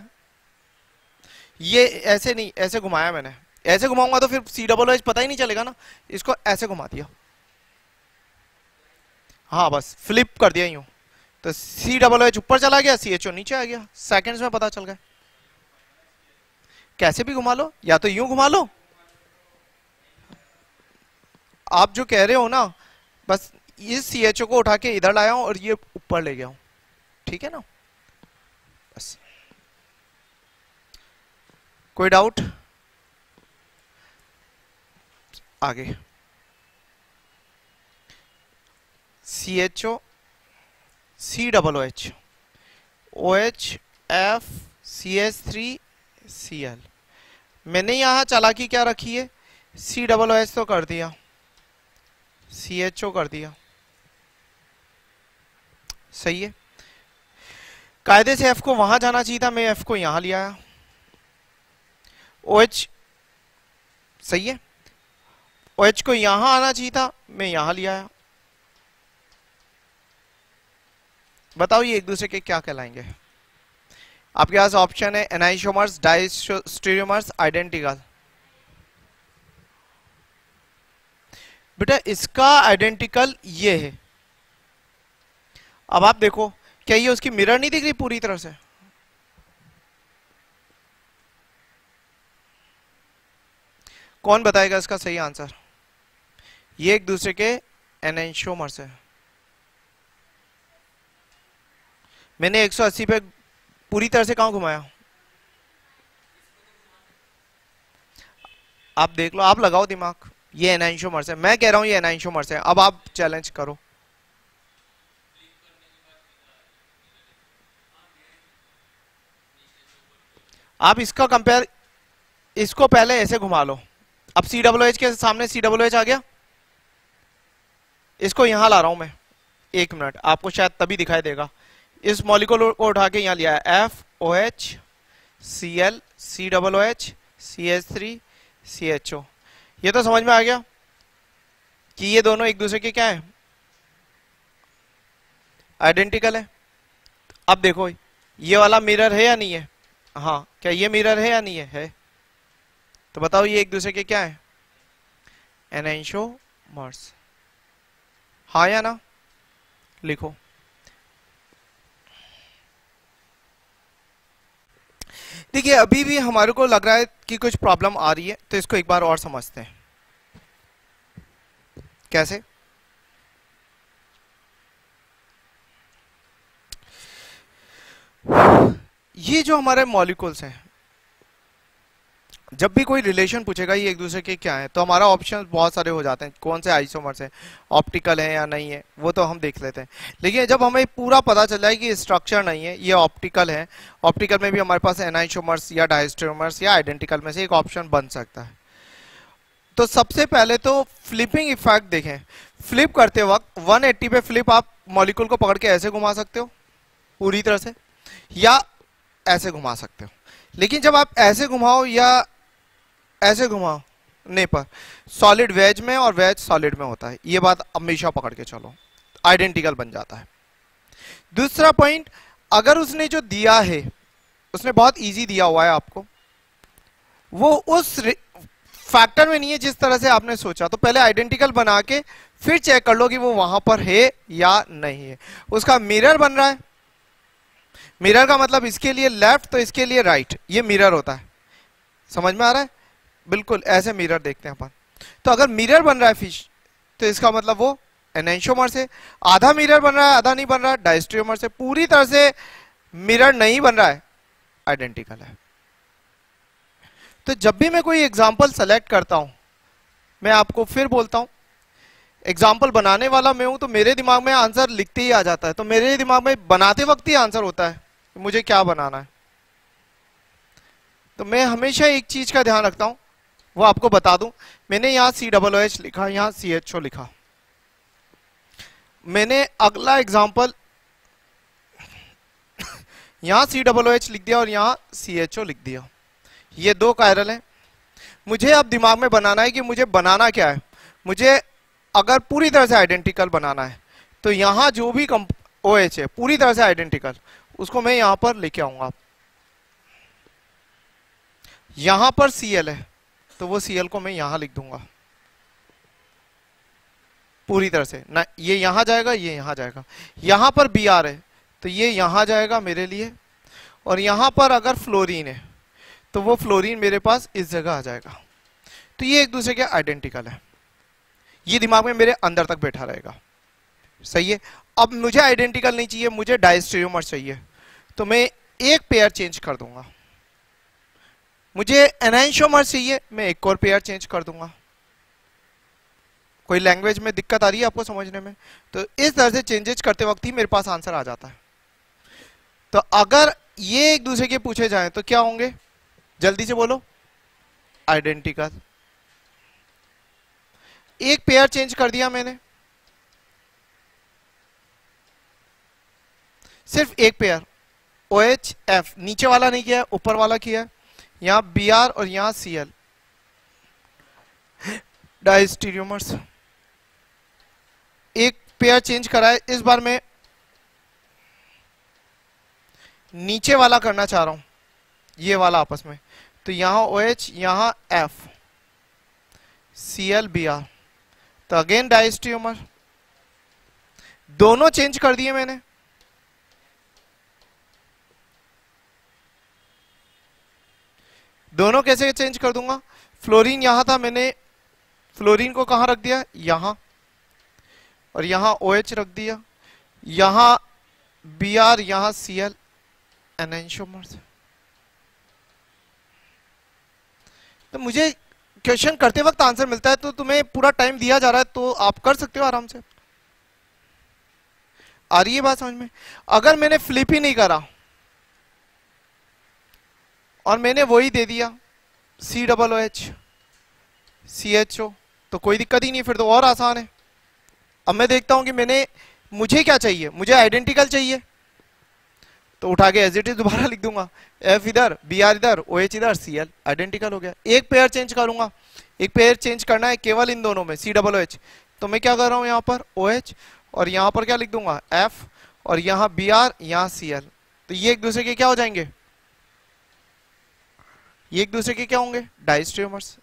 ये ऐसे नहीं, ऐसे घुमाया मैंने। ऐसे घुमाऊंगा तो फिर सी डबल OH पता ही नहीं चलेगा ना, इसको ऐसे घुमा दिया, हाँ बस फ्लिप कर दिया यूं, तो सी डबल एच ऊपर चला गया, सी एच ओ नीचे आ गया। सेकंड्स में पता चल गया। कैसे भी घुमा लो, या तो यूं घुमा लो। आप जो कह रहे हो ना, बस इस सी एच ओ को उठा के इधर लाया हूं और ये ऊपर ले गया हूं, ठीक है ना। बस, कोई डाउट? आगे C H O C double O H O H F C H three C L. मैंने यहाँ चालाकी क्या रखी है, सी डबल ओ एच तो कर दिया, सी एच ओ कर दिया, सही है। कायदे से एफ को वहां जाना चाहिए था, मैं एफ को यहाँ ले आया, ओ एच सही है। ओ एच को यहाँ आना चाहिए था, मैं यहाँ ले आया। बताओ ये एक दूसरे के क्या कहलाएंगे? आपके पास ऑप्शन है एनांटियोमर्स, डायस्टेरियोमर्स, आइडेंटिकल। बेटा इसका आइडेंटिकल ये है। अब आप देखो, क्या ये उसकी मिरर नहीं दिख रही पूरी तरह से? कौन बताएगा इसका सही आंसर? ये एक दूसरे के एनांटियोमर्स है। मैंने एक सौ अस्सी पे पूरी तरह से कहां घुमाया? आप देख लो, आप लगाओ दिमाग, ये एनांटियोमर्स है, मैं कह रहा हूं ये एनांटियोमर्स है। अब आप चैलेंज करो। आप इसका कंपेयर, इसको पहले ऐसे घुमा लो, अब सी डब्ल्यू एच के सामने सी डब्ल्यू एच आ गया, इसको यहां ला रहा हूं मैं, एक मिनट आपको शायद तभी दिखाई देगा। इस मॉलिक्यूल को उठा के यहां लिया है, F O H C L C W H C H three C H O. ये तो समझ में आ गया कि ये दोनों एक दूसरे के क्या है, आइडेंटिकल है। अब देखो ये वाला मिरर है या नहीं है, हाँ, क्या ये मिरर है या नहीं है, है। तो बताओ ये एक दूसरे के क्या है, एनांटियोमर्स, हाँ या ना, लिखो। देखिए अभी भी हमारे को लग रहा है कि कुछ प्रॉब्लम आ रही है, तो इसको एक बार और समझते हैं कैसे। ये जो हमारे मॉलिक्यूल्स हैं, जब भी कोई रिलेशन पूछेगा ये एक दूसरे के क्या है, तो हमारा ऑप्शन बहुत सारे हो जाते हैं, कौन से आइसोमर्स हैं, ऑप्टिकल है या नहीं है, वो तो हम देख लेते हैं। लेकिन जब हमें पूरा पता चला है कि स्ट्रक्चर नहीं है, ये ऑप्टिकल है, ऑप्टिकल में भी हमारे पास एनांटियोमर्स या डायस्टेरोमर्स या आइडेंटिकल में से एक ऑप्शन बन सकता है। तो सबसे पहले तो फ्लिपिंग इफेक्ट देखें। फ्लिप करते वक्त वन एट्टी पे फ्लिप आप मॉलिक्यूल को पकड़ के ऐसे घुमा सकते हो पूरी तरह से, या ऐसे घुमा सकते हो। लेकिन जब आप ऐसे घुमाओ या ऐसे घुमाओ नहीं, पर सॉलिड वेज में और वेज सॉलिड में होता है, ये बात हमेशा पकड़ के चलो, आइडेंटिकल बन जाता है। दूसरा पॉइंट, अगर उसने जो दिया है उसने बहुत इजी दिया हुआ है आपको, वो उस फैक्टर में नहीं है जिस तरह से आपने सोचा, तो पहले आइडेंटिकल बना के फिर चेक कर लो कि वो वहां पर है या नहीं है। उसका मिरर बन रहा है, मिरर का मतलब इसके लिए लेफ्ट तो इसके लिए राइट, ये मिरर होता है, समझ में आ रहा है, बिल्कुल ऐसे मिरर देखते हैं अपन। तो अगर मिरर बन रहा है फिश, तो इसका मतलब वो एनांटियोमर से, आधा मिरर बन रहा है आधा नहीं बन रहा है डायस्टेरियोमर से, पूरी तरह से मिरर नहीं बन रहा है, आइडेंटिकल है। तो जब भी मैं कोई एग्जाम्पल सेलेक्ट करता हूं, मैं आपको फिर बोलता हूं, एग्जाम्पल बनाने वाला मैं हूं तो मेरे दिमाग में आंसर लिखते ही आ जाता है, तो मेरे दिमाग में बनाते वक्त ही आंसर होता है मुझे क्या बनाना है। तो मैं हमेशा एक चीज का ध्यान रखता हूं, वो आपको बता दूं, मैंने यहाँ सी डब्ल्यू एच लिखा, यहाँ सी एच ओ लिखा, मैंने अगला एग्जाम्पल यहाँ सी डब्ल्यू एच लिख दिया और यहाँ सी एच ओ लिख दिया, ये दो कायरल हैं। मुझे अब दिमाग में बनाना है कि मुझे बनाना क्या है, मुझे अगर पूरी तरह से आइडेंटिकल बनाना है तो यहाँ जो भी ओ एच है पूरी तरह से आइडेंटिकल, उसको मैं यहाँ पर लेके आऊंगा। यहां पर सीएल है तो वो सीएल को मैं यहां लिख दूंगा पूरी तरह से ना, ये यहां जाएगा, ये यहां जाएगा। यहां पर बीआर है तो ये यहां जाएगा मेरे लिए, और यहां पर अगर फ्लोरीन है तो वो फ्लोरीन मेरे पास इस जगह आ जाएगा। तो ये एक दूसरे के आइडेंटिकल है, ये दिमाग में मेरे अंदर तक बैठा रहेगा, सही है। अब मुझे आइडेंटिकल नहीं चाहिए, मुझे डायस्टेरियोमर चाहिए, तो मैं एक पेयर चेंज कर दूंगा। मुझे एनांटियोमर चाहिए, मैं एक और पेयर चेंज कर दूंगा। कोई लैंग्वेज में दिक्कत आ रही है आपको समझने में, तो इस तरह से चेंजेस करते वक्त ही मेरे पास आंसर आ जाता है। तो अगर ये एक दूसरे के पूछे जाएं तो क्या होंगे, जल्दी से बोलो, आइडेंटिकल। एक पेयर चेंज कर दिया मैंने, सिर्फ एक पेयर, ओ एच एफ, नीचे वाला नहीं किया है ऊपर वाला किया है, यहां बी आर और यहां सी एल, डायस्टेरियोमर्स। एक पेयर चेंज कराए, इस बार मैं नीचे वाला करना चाह रहा हूं, ये वाला आपस में, तो यहां ओ एच यहां F C L B R, तो अगेन डायस्टेरियोमर। दोनों चेंज कर दिए मैंने, दोनों कैसे चेंज कर दूंगा, फ्लोरीन यहां था, मैंने फ्लोरीन को कहां रख दिया, यहां, और यहां OH रख दिया, यहां Br, यहां Cl, एनांटियोमर्स। तो मुझे क्वेश्चन करते वक्त आंसर मिलता है, तो तुम्हें पूरा टाइम दिया जा रहा है, तो आप कर सकते हो आराम से। आ रही है बात समझ में? अगर मैंने फ्लिप ही नहीं करा और मैंने वही दे दिया C double O H C H O, तो कोई दिक्कत ही नहीं, फिर तो और आसान है। अब मैं देखता हूं कि मैंने मुझे क्या चाहिए, मुझे आइडेंटिकल चाहिए, तो उठा के एज इट इज दोबारा लिख दूंगा, एफ इधर, बी आर इधर, ओ एच इधर, सी एल, आइडेंटिकल हो गया। एक पेयर चेंज करूंगा, एक पेयर चेंज करना है केवल इन दोनों में, सी डबल ओ एच, तो मैं क्या कर रहा हूँ यहाँ पर ओ एच और यहाँ पर क्या लिख दूंगा एफ और यहाँ बी आर, यहाँ सी एल, तो ये एक दूसरे के क्या हो जाएंगे, ये एक दूसरे के क्या होंगे, डायस्ट्रियोमर्स।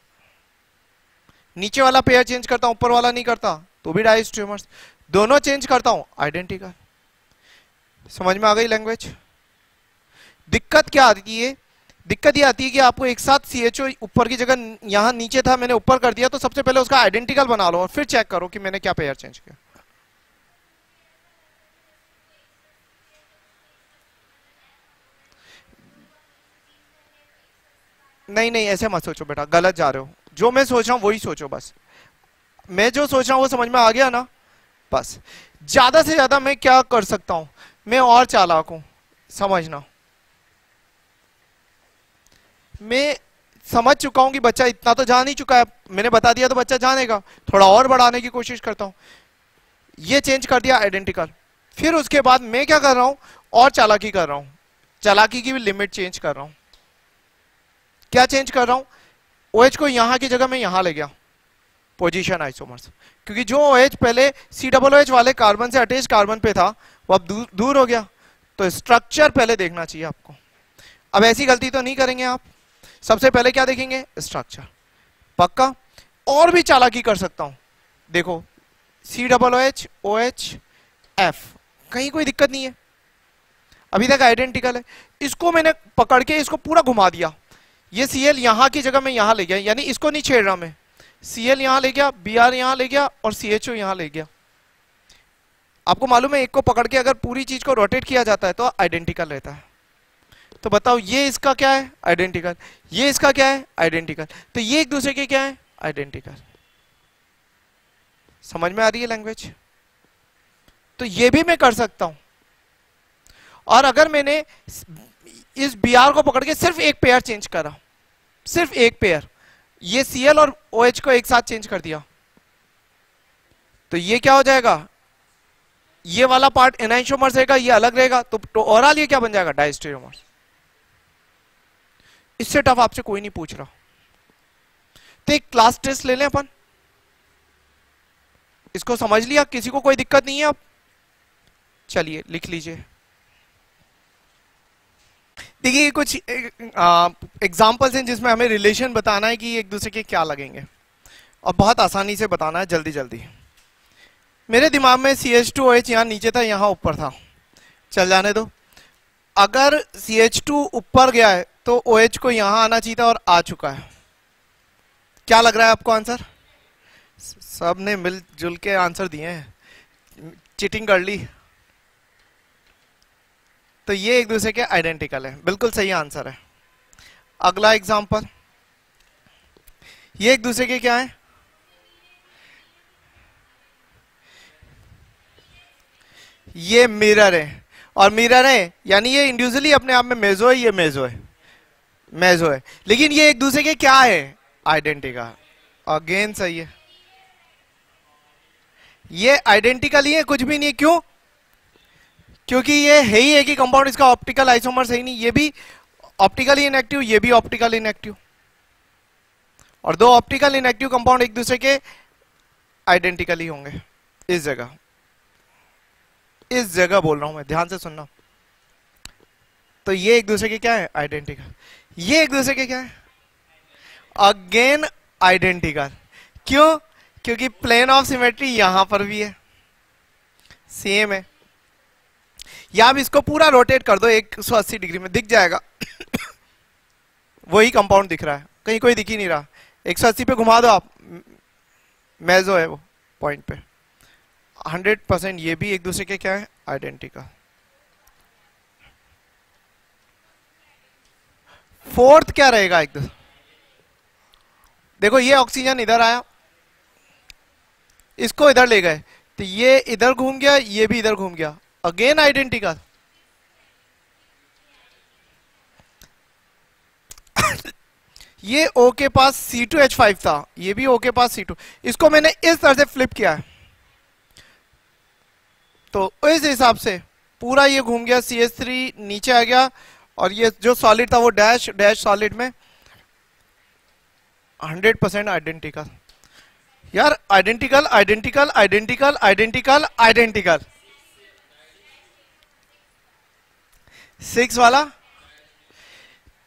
नीचे वाला पेयर चेंज करता हूँ, ऊपर वाला नहीं करता तो भी डायस्ट्रियोमर्स, दोनों चेंज करता हूँ आइडेंटिकल। समझ में आ गई लैंग्वेज? दिक्कत क्या आती है, दिक्कत ये आती है कि आपको एक साथ सी एच ओ ऊपर की जगह, यहाँ नीचे था मैंने ऊपर कर दिया, तो सबसे पहले उसका आइडेंटिकल बना लो और फिर चेक करो कि मैंने क्या पेयर चेंज किया। नहीं नहीं ऐसे मत सोचो बेटा, गलत जा रहे हो। जो मैं सोच रहा हूँ वही सोचो, बस मैं जो सोच रहा हूँ वो समझ में आ गया ना, बस। ज्यादा से ज्यादा मैं क्या कर सकता हूँ, मैं और चालाक हूँ, समझना। मैं समझ चुका हूँ कि बच्चा इतना तो जान ही चुका है, मैंने बता दिया तो बच्चा जानेगा, थोड़ा और बढ़ाने की कोशिश करता हूँ। ये चेंज कर दिया आइडेंटिकल, फिर उसके बाद मैं क्या कर रहा हूँ, और चालाकी कर रहा हूँ, चालाकी की भी लिमिट चेंज कर रहा हूँ। क्या चेंज कर रहा हूँ, ओएच को यहाँ की जगह मैं यहाँ ले गया, पोजीशन आइसोमर्स, क्योंकि जो ओएच पहले सी डबल ओएच वाले कार्बन से अटैच कार्बन पे था वो अब दूर, दूर हो गया। तो स्ट्रक्चर पहले देखना चाहिए आपको, अब ऐसी गलती तो नहीं करेंगे आप, सबसे पहले क्या देखेंगे, स्ट्रक्चर, पक्का। और भी चालाकी कर सकता हूँ, देखो C double O H O H F, कहीं कोई दिक्कत नहीं है, अभी तक आइडेंटिकल है। इसको मैंने पकड़ के इसको पूरा घुमा दिया, ये सी एल यहाँ की जगह मैं यहाँ ले गया, यानी इसको नहीं छेड़ रहा मैं, सी एल यहाँ ले गया, बी आर यहाँ ले गया और सी एच ओ यहाँ ले गया। आपको मालूम है एक को पकड़ के अगर पूरी चीज को रोटेट किया जाता है तो आइडेंटिकल रहता है। तो बताओ ये इसका क्या है, आइडेंटिकल, ये इसका क्या है, आइडेंटिकल, तो ये एक दूसरे के क्या है, आइडेंटिकल। समझ में आ रही है लैंग्वेज? तो ये भी मैं कर सकता हूं। और अगर मैंने इस बी आर को पकड़ के सिर्फ एक पेयर चेंज करा, सिर्फ एक पेयर, ये सी एल और ओ एच को एक साथ चेंज कर दिया, तो ये क्या हो जाएगा, ये वाला पार्ट एनांटियोमर्स रहेगा, ये अलग रहेगा, तो ओवरऑल ये क्या बन जाएगा, डायस्टेरियोमर्स। इससे टफ आपसे कोई नहीं पूछ रहा। तो एक क्लास टेस्ट ले लें अपन, इसको समझ लिया, किसी को कोई दिक्कत नहीं है? आप चलिए लिख लीजिए। देखिए कुछ एग्जांपल्स हैं जिसमें हमें रिलेशन बताना है कि एक दूसरे के क्या लगेंगे, और बहुत आसानी से बताना है, जल्दी जल्दी। मेरे दिमाग में C H two O H यहाँ नीचे था, यहाँ ऊपर था, चल जाने दो। अगर सी एच टू ऊपर गया है तो OH को यहां आना चाहिए था और आ चुका है। क्या लग रहा है आपको आंसर? सब ने मिलजुल के आंसर दिए हैं, चीटिंग कर ली। तो ये एक दूसरे के आइडेंटिकल है, बिल्कुल सही आंसर है। अगला एग्जांपल, ये एक दूसरे के क्या है, ये मिरर है और मिरर है, यानी ये इंडिविजुअली अपने आप में मेजो है, ये मेजो है, मेजो है, लेकिन ये एक दूसरे के क्या है, आइडेंटिकल। अगेन सही है, ये आइडेंटिकल ही है, कुछ भी नहीं है। क्यों? क्योंकि ये है ही एक ही कंपाउंड, इसका ऑप्टिकल आइसोमर्स है ही नहीं, ये भी ऑप्टिकल इनएक्टिव, ये भी ऑप्टिकल इनएक्टिव, और दो ऑप्टिकल इनएक्टिव कंपाउंड एक दूसरे के आइडेंटिकल ही होंगे। इस जगह इस जगह बोल रहा हूं मैं, ध्यान से सुनना। तो ये एक दूसरे के क्या है, आइडेंटिकल, ये एक दूसरे के क्या है, अगेन आइडेंटिकल। क्यों? क्योंकि प्लेन ऑफ सिमेट्री यहां पर भी है, सेम है। या आप इसको पूरा रोटेट कर दो एक सौ अस्सी डिग्री में, दिख जाएगा वही कंपाउंड दिख रहा है, कहीं कोई दिख ही नहीं रहा। एक सौ अस्सी पे घुमा दो आप, मेजो है वो पॉइंट पे, हंड्रेड परसेंट ये भी एक दूसरे के क्या है, आइडेंटिकल। फोर्थ क्या रहेगा, एक दूसरे देखो ये ऑक्सीजन इधर आया, इसको इधर ले गए तो ये इधर घूम गया, ये भी इधर घूम गया, अगेन आइडेंटिकल। ये O के पास C टू H फाइव था, ये भी O के पास C टू, इसको मैंने इस तरह से फ्लिप किया है तो इस हिसाब से पूरा ये घूम गया, C H थ्री नीचे आ गया और ये जो सॉलिड था वो डैश डैश सॉलिड में हंड्रेड परसेंट आइडेंटिकल। यार identical identical identical identical identical six वाला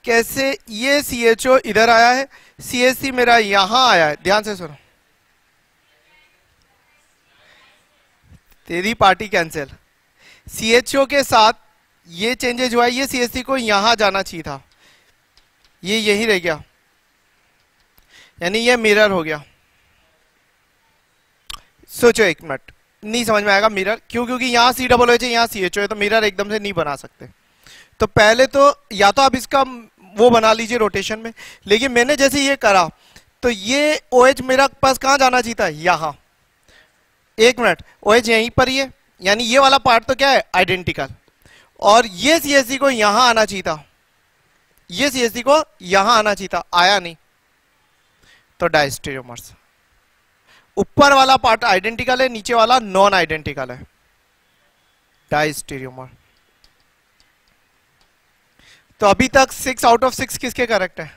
कैसे? ये सी एच ओ इधर आया है, सी एच सी मेरा यहां आया है। ध्यान से सुनो, तेरी party cancel. C H O के साथ ये चेंजेज हुआ है, ये सी एच सी को यहां जाना चाहिए था, ये यही रह गया, यानी ये मिरर हो गया। सोचो एक मिनट, नहीं समझ में आएगा मिरर क्यों, क्योंकि यहां सी डबल एच है, यहां सी एच ओ है, तो मिरर एकदम से नहीं बना सकते। तो पहले तो या तो आप इसका वो बना लीजिए रोटेशन में, लेकिन मैंने जैसे ये करा तो ये OH मेरा पास कहाँ जाना चाहिए था? यहाँ। एक मिनट, OH यहीं पर ही है, यानी ये वाला पार्ट तो क्या है? आइडेंटिकल। और ये C H C को यहाँ आना चाहिए था, ये C H C को यहाँ आना चाहिए था, आया नहीं, तो डायस्टेरियोमर्स। ऊपर वाला पार्ट आइडेंटिकल है, नीचे वाला नॉन आइडेंटिकल है, डायस्टेरियोमर। तो अभी तक सिक्स आउट ऑफ सिक्स किसके करेक्ट है?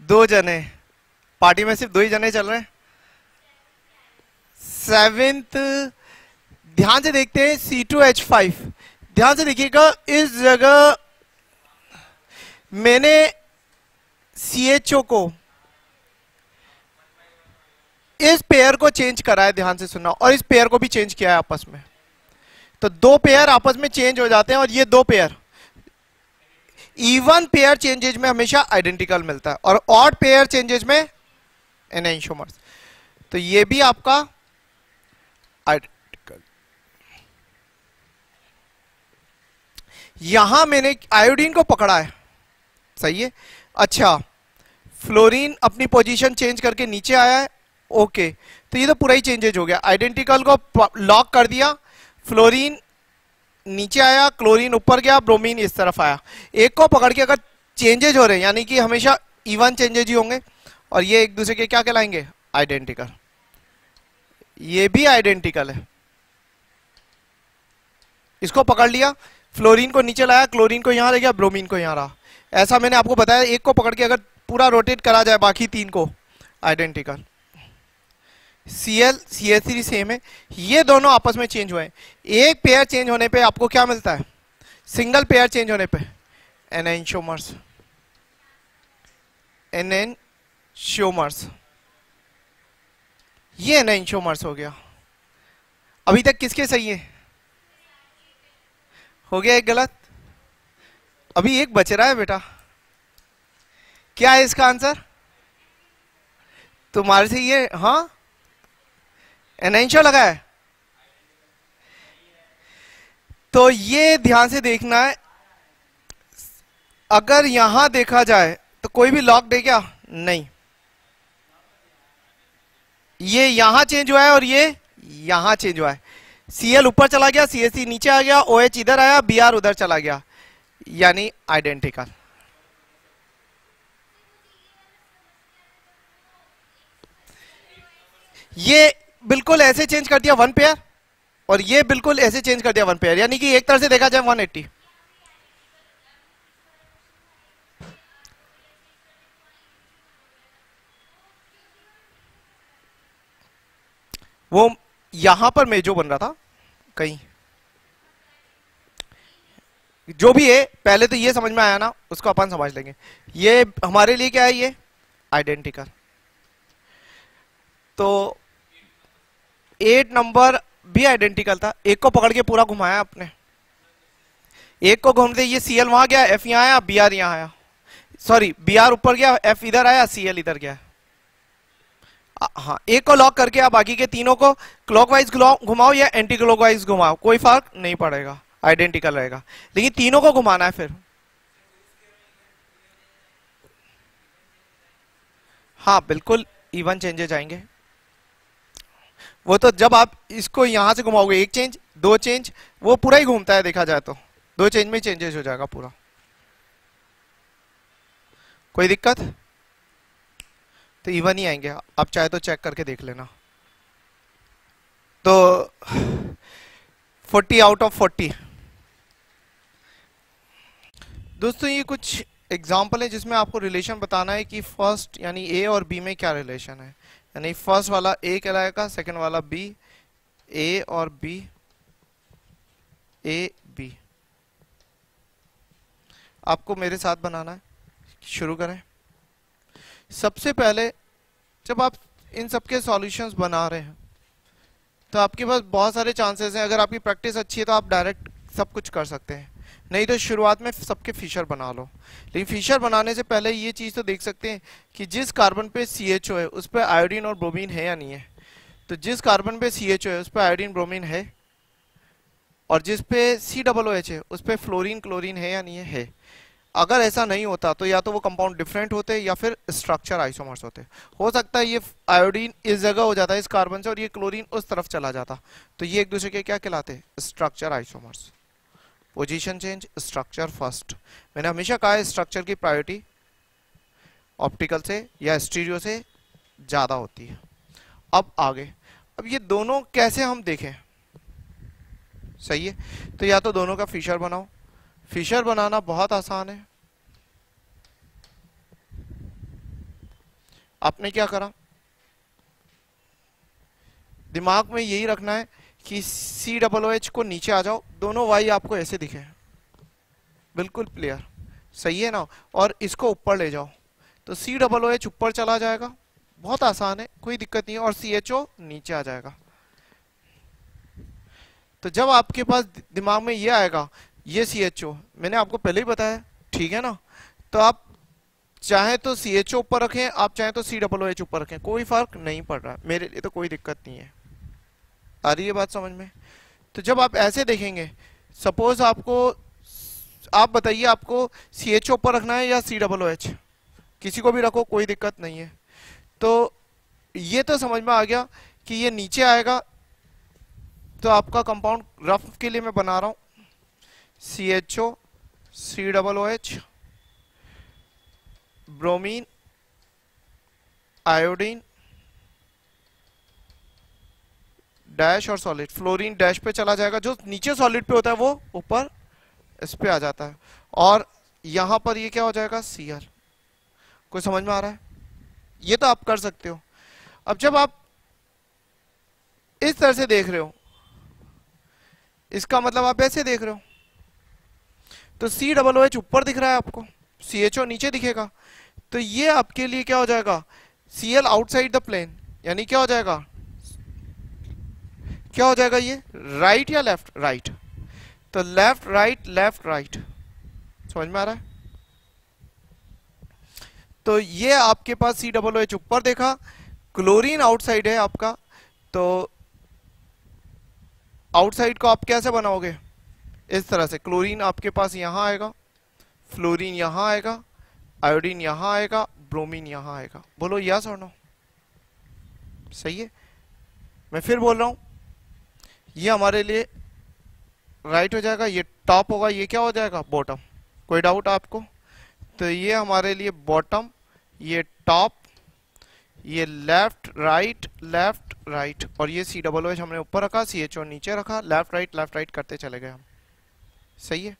दो जने, पार्टी में सिर्फ दो ही जने चल रहे हैं। सेवेंथ, ध्यान से देखते हैं C टू H फाइव। ध्यान से देखिएगा, इस जगह मैंने C H O को इस पेयर को चेंज कराया, ध्यान से सुनना, और इस पेयर को भी चेंज किया है आपस में, तो दो पेयर आपस में चेंज हो जाते हैं। और ये दो पेयर, इवन पेयर चेंजेज में हमेशा आइडेंटिकल मिलता है और ऑड पेयर चेंजेज में एनेंटियोमर्स। तो ये भी आपका आइडेंटिकल। यहां मैंने आयोडीन को पकड़ा है, सही है। अच्छा, फ्लोरीन अपनी पोजीशन चेंज करके नीचे आया है, ओके। तो ये तो पूरा ही चेंजेज हो गया, आइडेंटिकल को लॉक कर दिया, फ्लोरीन नीचे आया, क्लोरीन ऊपर गया, ब्रोमीन इस तरफ आया। एक को पकड़ के अगर चेंजेज हो रहे हैं, यानी कि हमेशा इवन चेंजेज ही होंगे, और ये एक दूसरे के क्या कहलाएंगे? आइडेंटिकल। ये भी आइडेंटिकल है, इसको पकड़ लिया, फ्लोरीन को नीचे लाया, क्लोरीन को यहां ले गया, ब्रोमीन को यहां रहा। ऐसा मैंने आपको बताया, एक को पकड़ के अगर पूरा रोटेट करा जाए बाकी तीन को, identical. Cl, C H three same है, ये दोनों आपस में चेंज हुए हैं। एक पेयर चेंज होने पे आपको क्या मिलता है? सिंगल पेयर चेंज होने पे एनेंटियोमर्स, एनेंटियोमर्स। ये एनेंटियोमर्स हो गया। अभी तक किसके सही है? हो गया एक गलत, अभी एक बच रहा है बेटा। क्या है इसका आंसर? तुम्हारे से ये हाँ एनेंटियोमर लगा है, तो ये ध्यान से देखना है। अगर यहां देखा जाए तो कोई भी लॉक दे क्या? नहीं, ये यहां चेंज हुआ है और ये यहां चेंज हुआ है। Cl ऊपर चला गया, C H C नीचे आ गया, OH इधर आया, B R उधर चला गया, यानी आइडेंटिकल। ये बिल्कुल ऐसे चेंज कर दिया वन पेयर, और ये बिल्कुल ऐसे चेंज कर दिया वन पेयर, यानी कि एक तरह से देखा जाए वन एटी। वो यहां पर मेजो बन रहा था कहीं, जो भी है। पहले तो ये समझ में आया ना, उसको अपन समझ लेंगे। ये हमारे लिए क्या है? ये आइडेंटिकल। तो एट नंबर भी आइडेंटिकल था, एक को पकड़ के पूरा घुमाया आपने, एक को घूमते ये Cl वहां गया, F यहाँ आया, Br यहाँ आया, सॉरी Br ऊपर गया, F इधर आया, Cl इधर गया। हाँ, एक को लॉक करके आप बाकी के तीनों को क्लॉकवाइज घुमाओ या एंटी क्लॉकवाइज घुमाओ, कोई फर्क नहीं पड़ेगा, आइडेंटिकल रहेगा। लेकिन तीनों को घुमाना है फिर हाँ बिल्कुल इवन चेंजेस आएंगे, वो तो जब आप इसको यहाँ से घुमाओगे एक चेंज दो चेंज वो पूरा ही घूमता है, देखा जाए तो दो चेंज में चेंजेस हो जाएगा पूरा। कोई दिक्कत तो इवन ही आएंगे, आप चाहे तो चेक करके देख लेना। तो चालीस आउट ऑफ चालीस दोस्तों ये कुछ एग्जाम्पल है जिसमें आपको रिलेशन बताना है कि फर्स्ट यानी ए और बी में क्या रिलेशन है, यानी फर्स्ट वाला ए कहलाएगा, सेकंड वाला बी, ए और बी, ए बी। आपको मेरे साथ बनाना है, शुरू करें। सबसे पहले जब आप इन सबके सॉल्यूशंस बना रहे हैं तो आपके पास बहुत सारे चांसेस हैं, अगर आपकी प्रैक्टिस अच्छी है तो आप डायरेक्ट सब कुछ कर सकते हैं, नहीं तो शुरुआत में सबके फिशर बना लो। लेकिन फिशर बनाने से पहले ये चीज़ तो देख सकते हैं कि जिस कार्बन पे सी एच ओ है उस पर आयोडीन और ब्रोमीन है या नहीं है, तो जिस कार्बन पे सी एच ओ है उस पर आयोडीन ब्रोमीन है, और जिस पे सी डबल ओ एच है उस पर फ्लोरीन क्लोरीन है या नहीं है। अगर ऐसा नहीं होता तो या तो वो कंपाउंड डिफरेंट होते या फिर स्ट्रक्चर आइसोमर्स होते। हो सकता है ये आयोडीन इस जगह हो जाता है इस कार्बन से और ये क्लोरीन उस तरफ चला जाता, तो ये एक दूसरे के क्या कहलाते, structure isomers. Position change, structure first. मैंने हमेशा कहा है स्ट्रक्चर की प्रायोरिटी ऑप्टिकल से या स्टीरियो से ज़्यादा होती है। अब आगे, अब ये दोनों कैसे हम देखें, सही है, तो या तो दोनों का फिशर बनाओ। फिशर बनाना बहुत आसान है, आपने क्या करा, दिमाग में यही रखना है कि सी डबल ओ एच को नीचे आ जाओ, दोनों वाई आपको ऐसे दिखे, बिल्कुल क्लियर, सही है ना, और इसको ऊपर ले जाओ तो सी डबल ओ एच ऊपर चला जाएगा, बहुत आसान है, कोई दिक्कत नहीं है, और सी एच ओ नीचे आ जाएगा। तो जब आपके पास दिमाग में ये आएगा, ये सी एच ओ मैंने आपको पहले ही बताया, ठीक है ना, तो आप चाहे तो सी एच ओ ऊपर रखें, आप चाहे तो सी डबल ओ एच ऊपर रखें, कोई फर्क नहीं पड़ रहा है, मेरे लिए तो कोई दिक्कत नहीं है। आ रही है बात समझ में? तो जब आप ऐसे देखेंगे, सपोज आपको, आप बताइए आपको सी एच ओ ऊपर रखना है या सी डबल ओ एच, किसी को भी रखो कोई दिक्कत नहीं है। तो ये तो समझ में आ गया कि ये नीचे आएगा, तो आपका कंपाउंड रफ के लिए मैं बना रहा हूँ, C H O, C double O H, bromine, iodine dash और सॉलिड, फ्लोरीन डैश पे चला जाएगा, जो नीचे सॉलिड पे होता है वो ऊपर इस पे आ जाता है, और यहाँ पर ये क्या हो जाएगा, सी एल। कोई समझ में आ रहा है? ये तो आप कर सकते हो। अब जब आप इस तरह से देख रहे हो, इसका मतलब आप ऐसे देख रहे हो, तो सी डबल ओ एच ऊपर दिख रहा है आपको, सी एच ओ नीचे दिखेगा, तो ये आपके लिए क्या हो जाएगा, C L outside the plane, यानी क्या हो जाएगा, क्या हो जाएगा ये, राइट या लेफ्ट, राइट, तो लेफ्ट राइट लेफ्ट राइट, समझ में आ रहा है? तो ये आपके पास सी डबल ओ एच ऊपर देखा, क्लोरीन आउटसाइड है आपका, तो आउटसाइड को आप कैसे बनाओगे, इस तरह से, क्लोरीन आपके पास यहाँ आएगा, फ्लोरीन यहाँ आएगा, आयोडीन यहाँ आएगा, ब्रोमीन यहाँ आएगा। बोलो यस और नो, सही है? मैं फिर बोल रहा हूँ, ये हमारे लिए राइट हो जाएगा, ये टॉप होगा, ये क्या हो जाएगा, बॉटम। कोई डाउट आपको? तो ये हमारे लिए बॉटम, ये टॉप, ये लेफ्ट राइट लेफ्ट राइट, और ये सी डबल ओ एच हमने ऊपर रखा, सी एच ओ नीचे रखा, लेफ्ट राइट लेफ्ट राइट करते चले गए हम, सही है?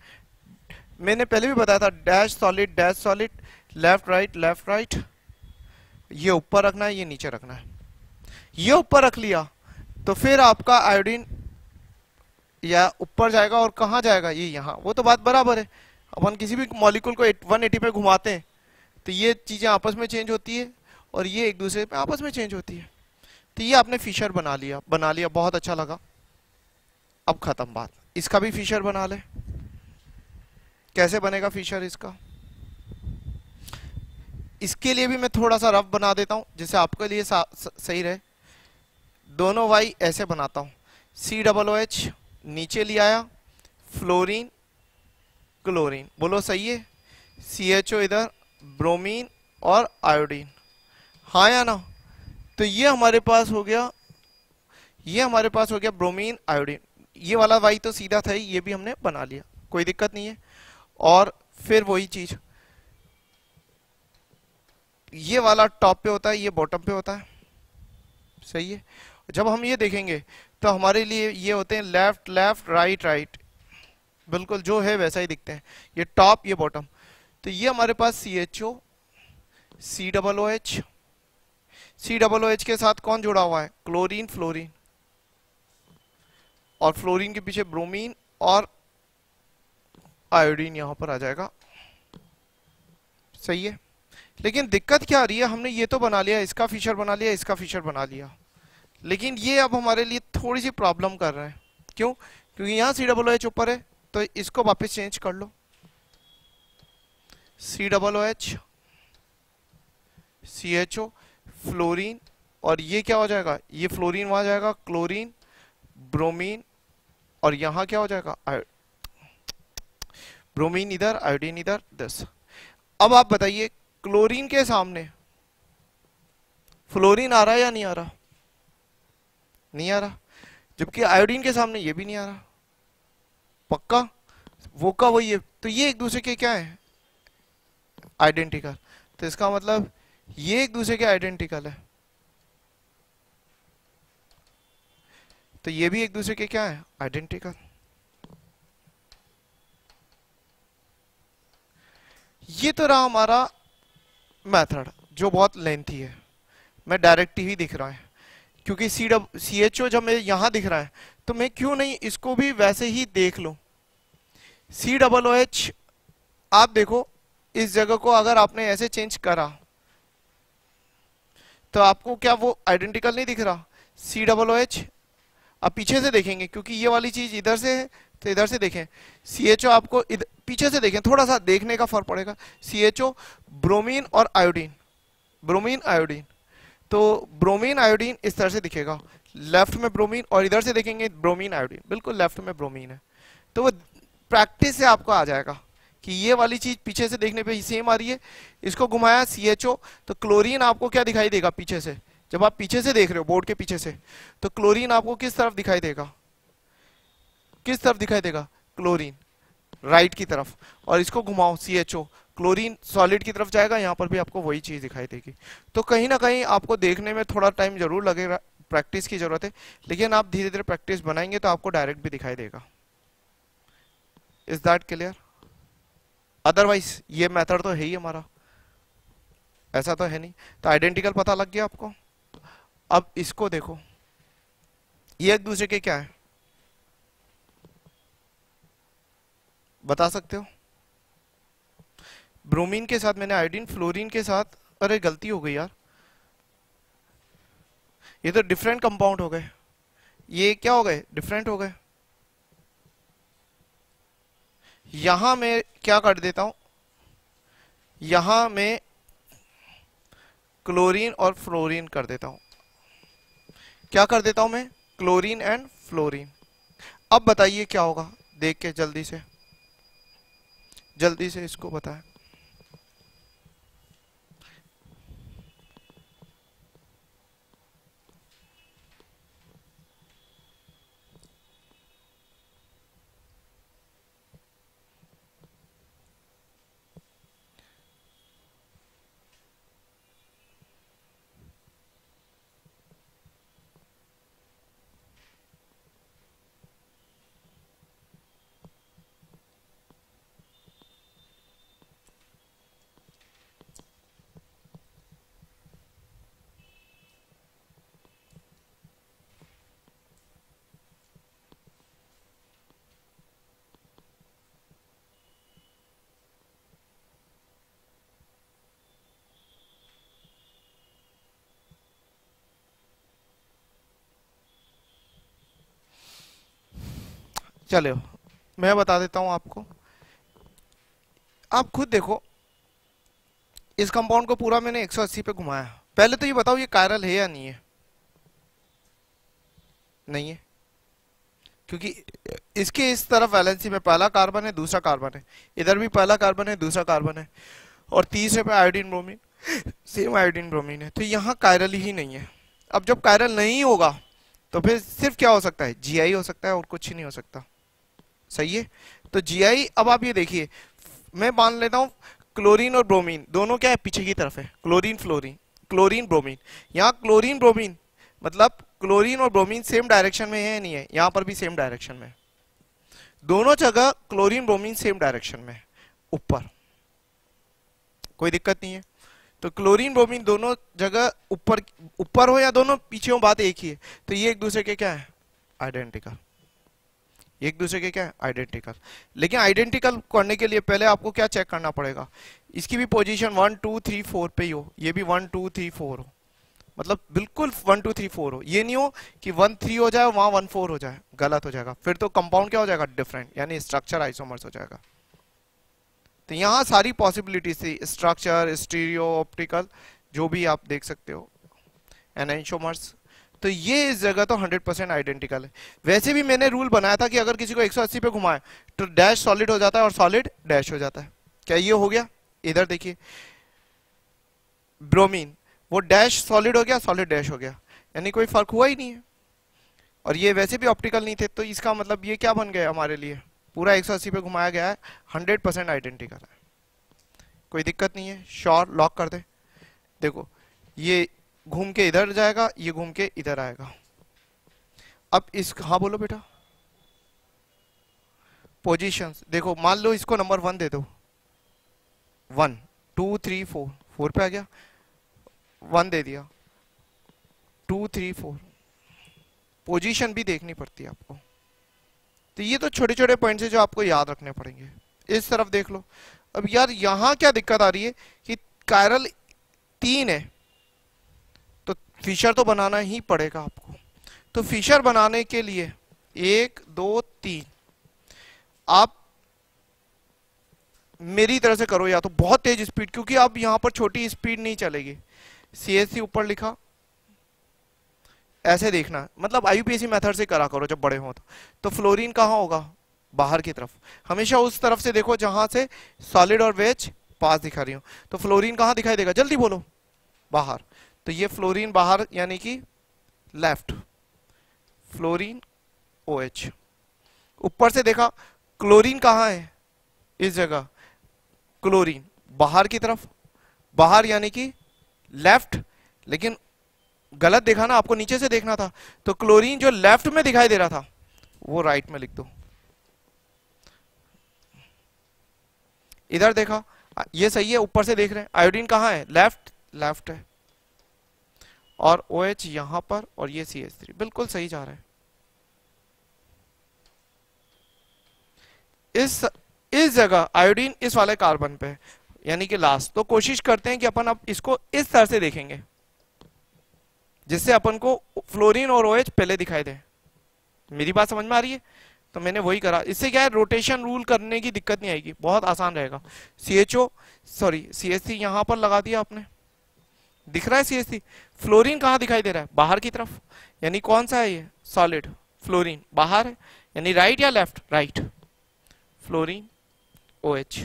मैंने पहले भी बताया था, dash solid dash solid, left right left right, ये ऊपर रखना है, ये नीचे रखना है। ये ऊपर रख लिया तो फिर आपका आयोडीन या ऊपर जाएगा और कहाँ जाएगा, ये यहाँ, वो तो बात बराबर है। अपन किसी भी मॉलिक्यूल को एक सौ अस्सी पे घुमाते हैं तो ये चीज़ें आपस में चेंज होती है और ये एक दूसरे पे आपस में चेंज होती है। तो ये आपने फिशर बना लिया, बना लिया बहुत अच्छा लगा, अब ख़त्म बात। इसका भी फिशर बना ले, कैसे बनेगा फिशर इसका, इसके लिए भी मैं थोड़ा सा रफ बना देता हूँ जिससे आपके लिए सही रहे। दोनों वाई ऐसे बनाता हूँ, सी डबल ओ एच नीचे ले आया, फ्लोरीन क्लोरीन, बोलो सही है, सी एच ओ इधर, ब्रोमीन और आयोडीन, हाँ या ना। तो ये हमारे पास हो गया, ये हमारे पास हो गया ब्रोमीन आयोडीन। ये वाला वाई तो सीधा था ही, ये भी हमने बना लिया, कोई दिक्कत नहीं है। और फिर वही चीज ये वाला टॉप पे होता है, ये बॉटम पे होता है, सही है। जब हम ये देखेंगे तो हमारे लिए ये होते हैं लेफ्ट लेफ्ट राइट राइट, बिल्कुल जो है वैसा ही दिखते हैं, ये टॉप ये बॉटम। तो ये हमारे पास C H O, C double O H, C double O H के साथ कौन जुड़ा हुआ है? क्लोरीन फ्लोरीन, और फ्लोरीन के पीछे ब्रोमीन और आयोडीन यहां पर आ जाएगा, सही है। लेकिन दिक्कत क्या आ रही है, हमने ये तो बना लिया, इसका फिशर बना लिया, इसका फिशर बना लिया, लेकिन ये अब हमारे लिए थोड़ी सी प्रॉब्लम कर रहा है। क्यों? क्योंकि यहां सी डबल ओ एच ऊपर है, तो इसको वापस चेंज कर लो, C double O H, C H O, fluorine, और ये क्या हो जाएगा, ये फ्लोरीन वहां जाएगा, क्लोरीन, ब्रोमीन, और यहां क्या हो जाएगा, ब्रोमीन इधर, आयोडीन इधर, दस। अब आप बताइए क्लोरीन के सामने फ्लोरीन आ रहा है या नहीं आ रहा? नहीं आ रहा। जबकि आयोडीन के सामने ये भी नहीं आ रहा, पक्का वो का वही है। तो ये एक दूसरे के क्या है? आइडेंटिकल। तो इसका मतलब ये एक दूसरे के आइडेंटिकल है, तो ये भी एक दूसरे के क्या है? आइडेंटिकल। ये तो रहा हमारा मेथड, जो बहुत लेंथी है, मैं डायरेक्ट ही दिख रहा है, क्योंकि सी डब सी एच ओ जब मैं यहाँ दिख रहा है तो मैं क्यों नहीं इसको भी वैसे ही देख लूँ। सी डबल ओ एच आप देखो, इस जगह को अगर आपने ऐसे चेंज करा तो आपको क्या वो आइडेंटिकल नहीं दिख रहा? सी डबल ओ एच आप पीछे से देखेंगे, क्योंकि ये वाली चीज इधर से है तो इधर से देखें, सी एच ओ आपको इधर पीछे से देखें, थोड़ा सा देखने का फर्क पड़ेगा। सी एच ओ ब्रोमीन और आयोडीन, ब्रोमीन आयोडीन, तो ब्रोमीन आयोडीन इस तरह से दिखेगा, लेफ्ट में ब्रोमीन, और इधर से देखेंगे ब्रोमीन आयोडीन, बिल्कुल लेफ्ट में ब्रोमीन है। तो वो प्रैक्टिस से आपको आ जाएगा कि ये वाली चीज पीछे से देखने पे सेम आ रही है, इसको घुमाया सी एच ओ, तो क्लोरीन आपको क्या दिखाई देगा पीछे से? जब आप पीछे से देख रहे हो बोर्ड के पीछे से, तो क्लोरीन आपको किस तरफ दिखाई देगा? किस तरफ दिखाई देगा? क्लोरीन राइट की तरफ, और इसको घुमाओ C H O, chlorine solid की तरफ जाएगा, यहाँ पर भी आपको वही चीज दिखाई देगी। तो कहीं ना कहीं आपको देखने में थोड़ा टाइम जरूर लगेगा, प्रैक्टिस की जरूरत है, लेकिन आप धीरे धीरे प्रैक्टिस बनाएंगे तो आपको डायरेक्ट भी दिखाई देगा। Is that clear? अदरवाइज ये मेथड तो है ही हमारा, ऐसा तो है नहीं। तो आइडेंटिकल पता लग गया आपको। अब इसको देखो, ये एक दूसरे के क्या है बता सकते हो? ब्रोमीन के साथ मैंने आयोडीन, फ्लोरीन के साथ, अरे गलती हो गई यार, ये तो डिफरेंट कंपाउंड हो गए, ये क्या हो गए? डिफरेंट हो गए। यहां मैं क्या कर देता हूं, यहां मैं क्लोरीन और फ्लोरीन कर देता हूं, क्या कर देता हूं मैं? Chlorine and fluorine. अब बताइए क्या होगा, देख के जल्दी से जल्दी से इसको बताएं। चलो मैं बता देता हूं आपको, आप खुद देखो, इस कंपाउंड को पूरा मैंने एक सौ अस्सी पे घुमाया। पहले तो ये बताओ ये कायरल है या नहीं है? नहीं है, क्योंकि इसके इस तरफ वैलेंसी में पहला कार्बन है, दूसरा कार्बन है, इधर भी पहला कार्बन है, दूसरा कार्बन है, और तीसरे पे iodine bromine same iodine bromine है, तो यहाँ कायरल ही नहीं है। अब जब कायरल नहीं होगा तो फिर सिर्फ क्या हो सकता है, जीआई हो सकता है और कुछ नहीं हो सकता। सही है, तो जीआई। अब आप ये देखिए, मैं मान लेता हूँ क्लोरीन और ब्रोमीन दोनों क्या है, पीछे की तरफ है, क्लोरीन फ्लोरीन, क्लोरीन ब्रोमीन। यहाँ क्लोरीन ब्रोमीन मतलब क्लोरीन और ब्रोमीन सेम डायरेक्शन में है, नहीं है, यहाँ पर भी सेम डायरेक्शन में, दोनों जगह क्लोरीन ब्रोमीन सेम डायरेक्शन में ऊपर, कोई दिक्कत नहीं है। तो क्लोरीन ब्रोमीन दोनों जगह ऊपर ऊपर हो या दोनों पीछे हो, बात एक ही है। तो ये एक दूसरे के क्या है, आइडेंटिकल, एक दूसरे के क्या है, आइडेंटिकल। लेकिन आइडेंटिकल करने के लिए पहले आपको क्या चेक करना पड़ेगा, इसकी भी position one two three four पे ही हो, ये भी वन टू थ्री फोर हो, मतलब बिल्कुल वन टू थ्री फोर हो। ये नहीं हो कि वन थ्री हो जाए वहां वन फोर हो जाए, गलत हो जाएगा, फिर तो कंपाउंड क्या हो जाएगा, डिफरेंट, यानी स्ट्रक्चर आइसोमर्स हो जाएगा। तो यहाँ सारी पॉसिबिलिटीज थी, स्ट्रक्चर, स्टीरियो, ऑप्टिकल, जो भी आप देख सकते हो, एनांटियोमर्स। तो ये इस जगह तो हंड्रेड परसेंट आइडेंटिकल है। वैसे भी मैंने रूल बनाया था कि अगर किसी को एक सौ अस्सी पे घुमाए तो डैश सॉलिड हो जाता है और सॉलिड डैश हो जाता है। क्या ये हो गया, इधर देखिए ब्रोमीन, वो डैश सॉलिड हो गया, सॉलिड डैश हो गया, यानी कोई फर्क हुआ ही नहीं है। और ये वैसे भी ऑप्टिकल नहीं थे, तो इसका मतलब ये क्या बन गया हमारे लिए, पूरा एक सौ अस्सी पे घुमाया गया है, हंड्रेड परसेंट आइडेंटिकल है, कोई दिक्कत नहीं है। श्योर, लॉक कर दे। देखो ये घूम के इधर जाएगा, ये घूम के इधर आएगा। अब इस, हाँ बोलो बेटा, पोजीशंस देखो, मान लो इसको नंबर वन दे दो, one two three four, four पे आ गया, वन दे दिया, टू थ्री फोर, पोजीशन भी देखनी पड़ती है आपको। तो ये तो छोटे छोटे पॉइंट्स हैं जो आपको याद रखने पड़ेंगे। इस तरफ देख लो, अब यार यहाँ क्या दिक्कत आ रही है कि कायरल तीन है, तो फिशर तो बनाना ही पड़ेगा आपको। तो फिशर बनाने के लिए एक दो तीन, आप मेरी तरह से करो, या तो बहुत तेज स्पीड, क्योंकि अब यहाँ पर छोटी स्पीड नहीं चलेगी। सी एस सी ऊपर लिखा, ऐसे देखना, मतलब आईयूपीएसी मेथड से करा करो जब बड़े हो। तो तो फ्लोरीन कहाँ होगा, बाहर की तरफ, हमेशा उस तरफ से देखो जहां से सॉलिड और वेज पास दिखा रही हो। तो फ्लोरीन कहाँ दिखाई देगा, जल्दी बोलो, बाहर। तो ये फ्लोरीन बाहर, यानी कि लेफ्ट, फ्लोरीन ओएच। ऊपर से देखा, क्लोरीन कहाँ है, इस जगह, क्लोरीन बाहर की तरफ, बाहर यानी कि लेफ्ट। लेकिन गलत देखा ना, आपको नीचे से देखना था। तो क्लोरीन जो लेफ्ट में दिखाई दे रहा था वो राइट में लिख दो। इधर देखा, ये सही है, ऊपर से देख रहे हैं। आयोडीन कहाँ है, लेफ्ट, लेफ्ट है, और OH यहां पर, और ये सी एच थ्री, बिल्कुल सही जा रहा है। इस इस जगह आयोडीन इस वाले कार्बन पे है, यानी कि लास्ट। तो कोशिश करते हैं कि अपन अब इसको इस तरह से देखेंगे जिससे अपन को फ्लोरीन और ओएच पहले दिखाई दे। मेरी बात समझ में आ रही है? तो मैंने वही करा, इससे क्या है, रोटेशन रूल करने की दिक्कत नहीं आएगी, बहुत आसान रहेगा। सीएचओ सॉरी सीएचसी यहाँ पर लगा दिया आपने, दिख रहा है सीएचसी। फ्लोरीन कहाँ दिखाई दे रहा है, बाहर की तरफ, यानी कौन सा है ये, सॉलिड फ्लोरीन बाहर है, यानी राइट या लेफ्ट, राइट, फ्लोरीन ओएच।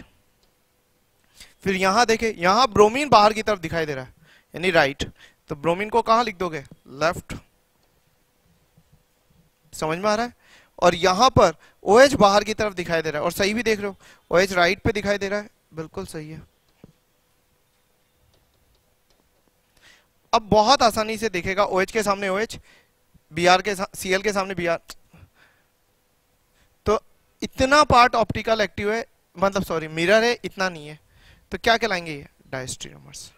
फिर यहाँ देखे, यहाँ ब्रोमीन बाहर की तरफ दिखाई दे रहा है, यानी राइट। तो ब्रोमीन को कहां लिख दोगे, लेफ्ट, समझ में आ रहा है। और यहां पर OH बाहर की तरफ दिखाई दे रहा है, और सही भी देख रहे हो, OH राइट पे दिखाई दे रहा है, बिल्कुल सही है। अब बहुत आसानी से देखेगा, OH के सामने OH, Br के Cl के सामने Br। तो इतना पार्ट ऑप्टिकल एक्टिव है, मतलब सॉरी मिरर है, इतना नहीं है। तो क्या कहलाएंगे ये, डायस्टेरियोमर्स,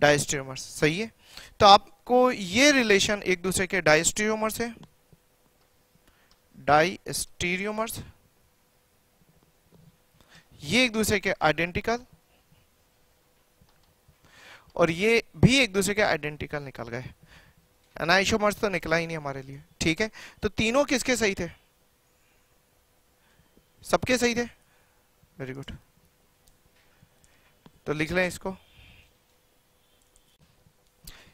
डायस्टेरियोमर्स, सही है। तो आपको ये रिलेशन एक दूसरे के डायस्टेरियोमर्स है, डायस्टेरियोमर्स, ये एक दूसरे के आइडेंटिकल, और ये भी एक दूसरे के आइडेंटिकल निकल गए। एनाइसोमर्स तो निकला ही नहीं हमारे लिए, ठीक है। तो तीनों किसके सही थे, सबके सही थे, वेरी गुड। तो लिख लें इसको,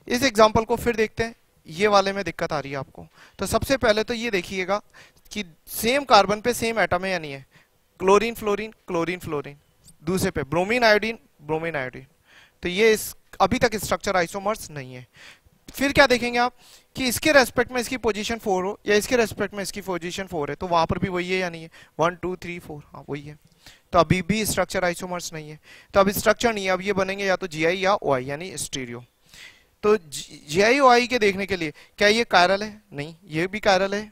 इस एग्जाम्पल को फिर देखते हैं। ये वाले में दिक्कत आ रही है आपको। तो सबसे पहले तो ये देखिएगा कि सेम कार्बन पे सेम एटम है या नहीं है, क्लोरीन फ्लोरीन, क्लोरीन फ्लोरीन, दूसरे पे ब्रोमीन आयोडीन, ब्रोमीन आयोडीन। तो ये इस, अभी तक स्ट्रक्चर आइसोमर्स नहीं है। फिर क्या देखेंगे आप कि इसके रेस्पेक्ट में इसकी पोजीशन फोर हो या इसके रेस्पेक्ट में इसकी पोजीशन फोर है, तो वहां पर भी वही है या नहीं है, वन टू थ्री फोर, हाँ वही है। तो अभी भी स्ट्रक्चर आइसोमर्स नहीं है, तो अभी स्ट्रक्चर नहीं है, अब ये बनेंगे या तो जी आई या ओ आई यानी स्टीरियो। तो जी आई ओ आई के देखने के लिए क्या ये कायरल है? नहीं। ये भी कायरल है?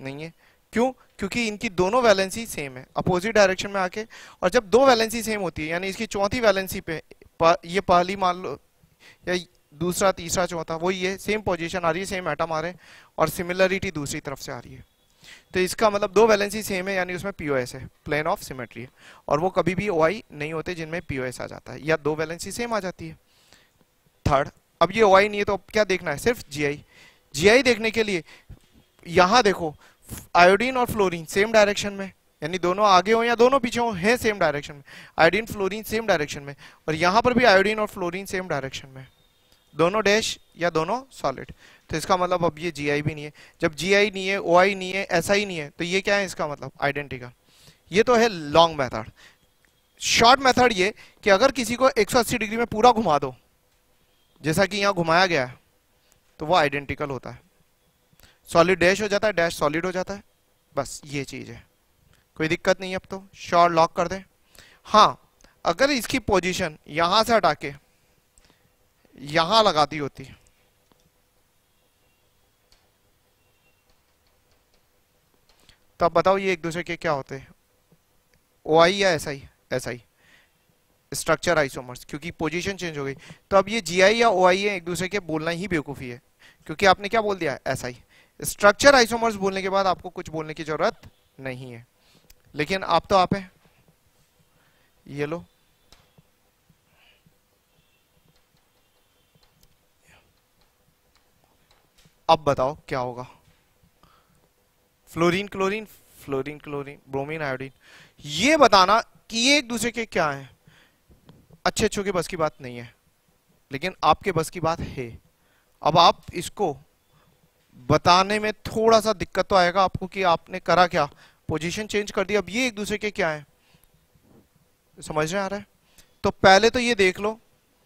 नहीं है। क्यों? क्योंकि इनकी दोनों वैलेंसी सेम है, अपोजिट डायरेक्शन में आके, और जब दो वैलेंसी सेम होती है यानी इसकी चौथी वैलेंसी पे ये पहली मान लो या दूसरा तीसरा चौथा वही है, सेम पोजीशन आ रही है, सेम एटम आ रहे हैं और सिमिलरिटी दूसरी तरफ से आ रही है, तो इसका मतलब दो वैलेंसी सेम है यानी उसमें पीओएस है, प्लेन ऑफ सिमेट्री है, और वो कभी भी ओआई नहीं होते जिनमें पीओएस आ जाता है या दो वैलेंसी सेम आ जाती है। थर्ड, अब ये ओआई नहीं है तो अब क्या देखना है? सिर्फ जीआई। जीआई देखने के लिए यहाँ देखो, आयोडीन और फ्लोरीन सेम डायरेक्शन में, यानी दोनों आगे हो या दोनों पीछे हो, है सेम डायरेक्शन में, आयोडीन फ्लोरीन सेम डायरेक्शन में, और यहाँ पर भी आयोडीन और फ्लोरीन सेम डायरेक्शन में, दोनों डैश या दोनों सॉलिड। तो इसका मतलब अब ये जीआई भी नहीं है। जब जीआई नहीं है, ओआई नहीं है, एसआई नहीं है, तो ये क्या है? इसका मतलब आइडेंटिकल। ये तो है लॉन्ग मेथड। शॉर्ट मेथड ये कि अगर किसी को एक सौ अस्सी डिग्री में पूरा घुमा दो जैसा कि यहाँ घुमाया गया है तो वो आइडेंटिकल होता है, सॉलिड डैश हो जाता है, डैश सॉलिड हो जाता है, बस ये चीज है, कोई दिक्कत नहीं है। अब तो शॉर्ट लॉक कर दें। हाँ, अगर इसकी पोजिशन यहां से हटा के यहां लगाती होती तो अब बताओ ये एक दूसरे के क्या होते हैं, ओआई या एसआई? एसआई, स्ट्रक्चर आइसोमर्स, क्योंकि पोजीशन चेंज हो गई। तो अब ये जीआई या ओआई है, एक दूसरे के बोलना ही बेवकूफी है, क्योंकि आपने क्या बोल दिया? एसआई। स्ट्रक्चर आइसोमर्स बोलने के बाद आपको कुछ बोलने की जरूरत नहीं है, लेकिन आप तो आप है। ये लो, अब बताओ क्या होगा? Fluorine chlorine, fluorine chlorine, bromine iodine, ये बताना कि ये एक दूसरे के क्या है, अच्छे अच्छों के बस की बात नहीं है, लेकिन आपके बस की बात है। अब आप इसको बताने में थोड़ा सा दिक्कत तो आएगा आपको कि आपने करा क्या, पोजीशन चेंज कर दी, अब ये एक दूसरे के क्या है, समझ में आ रहा है? तो पहले तो ये देख लो,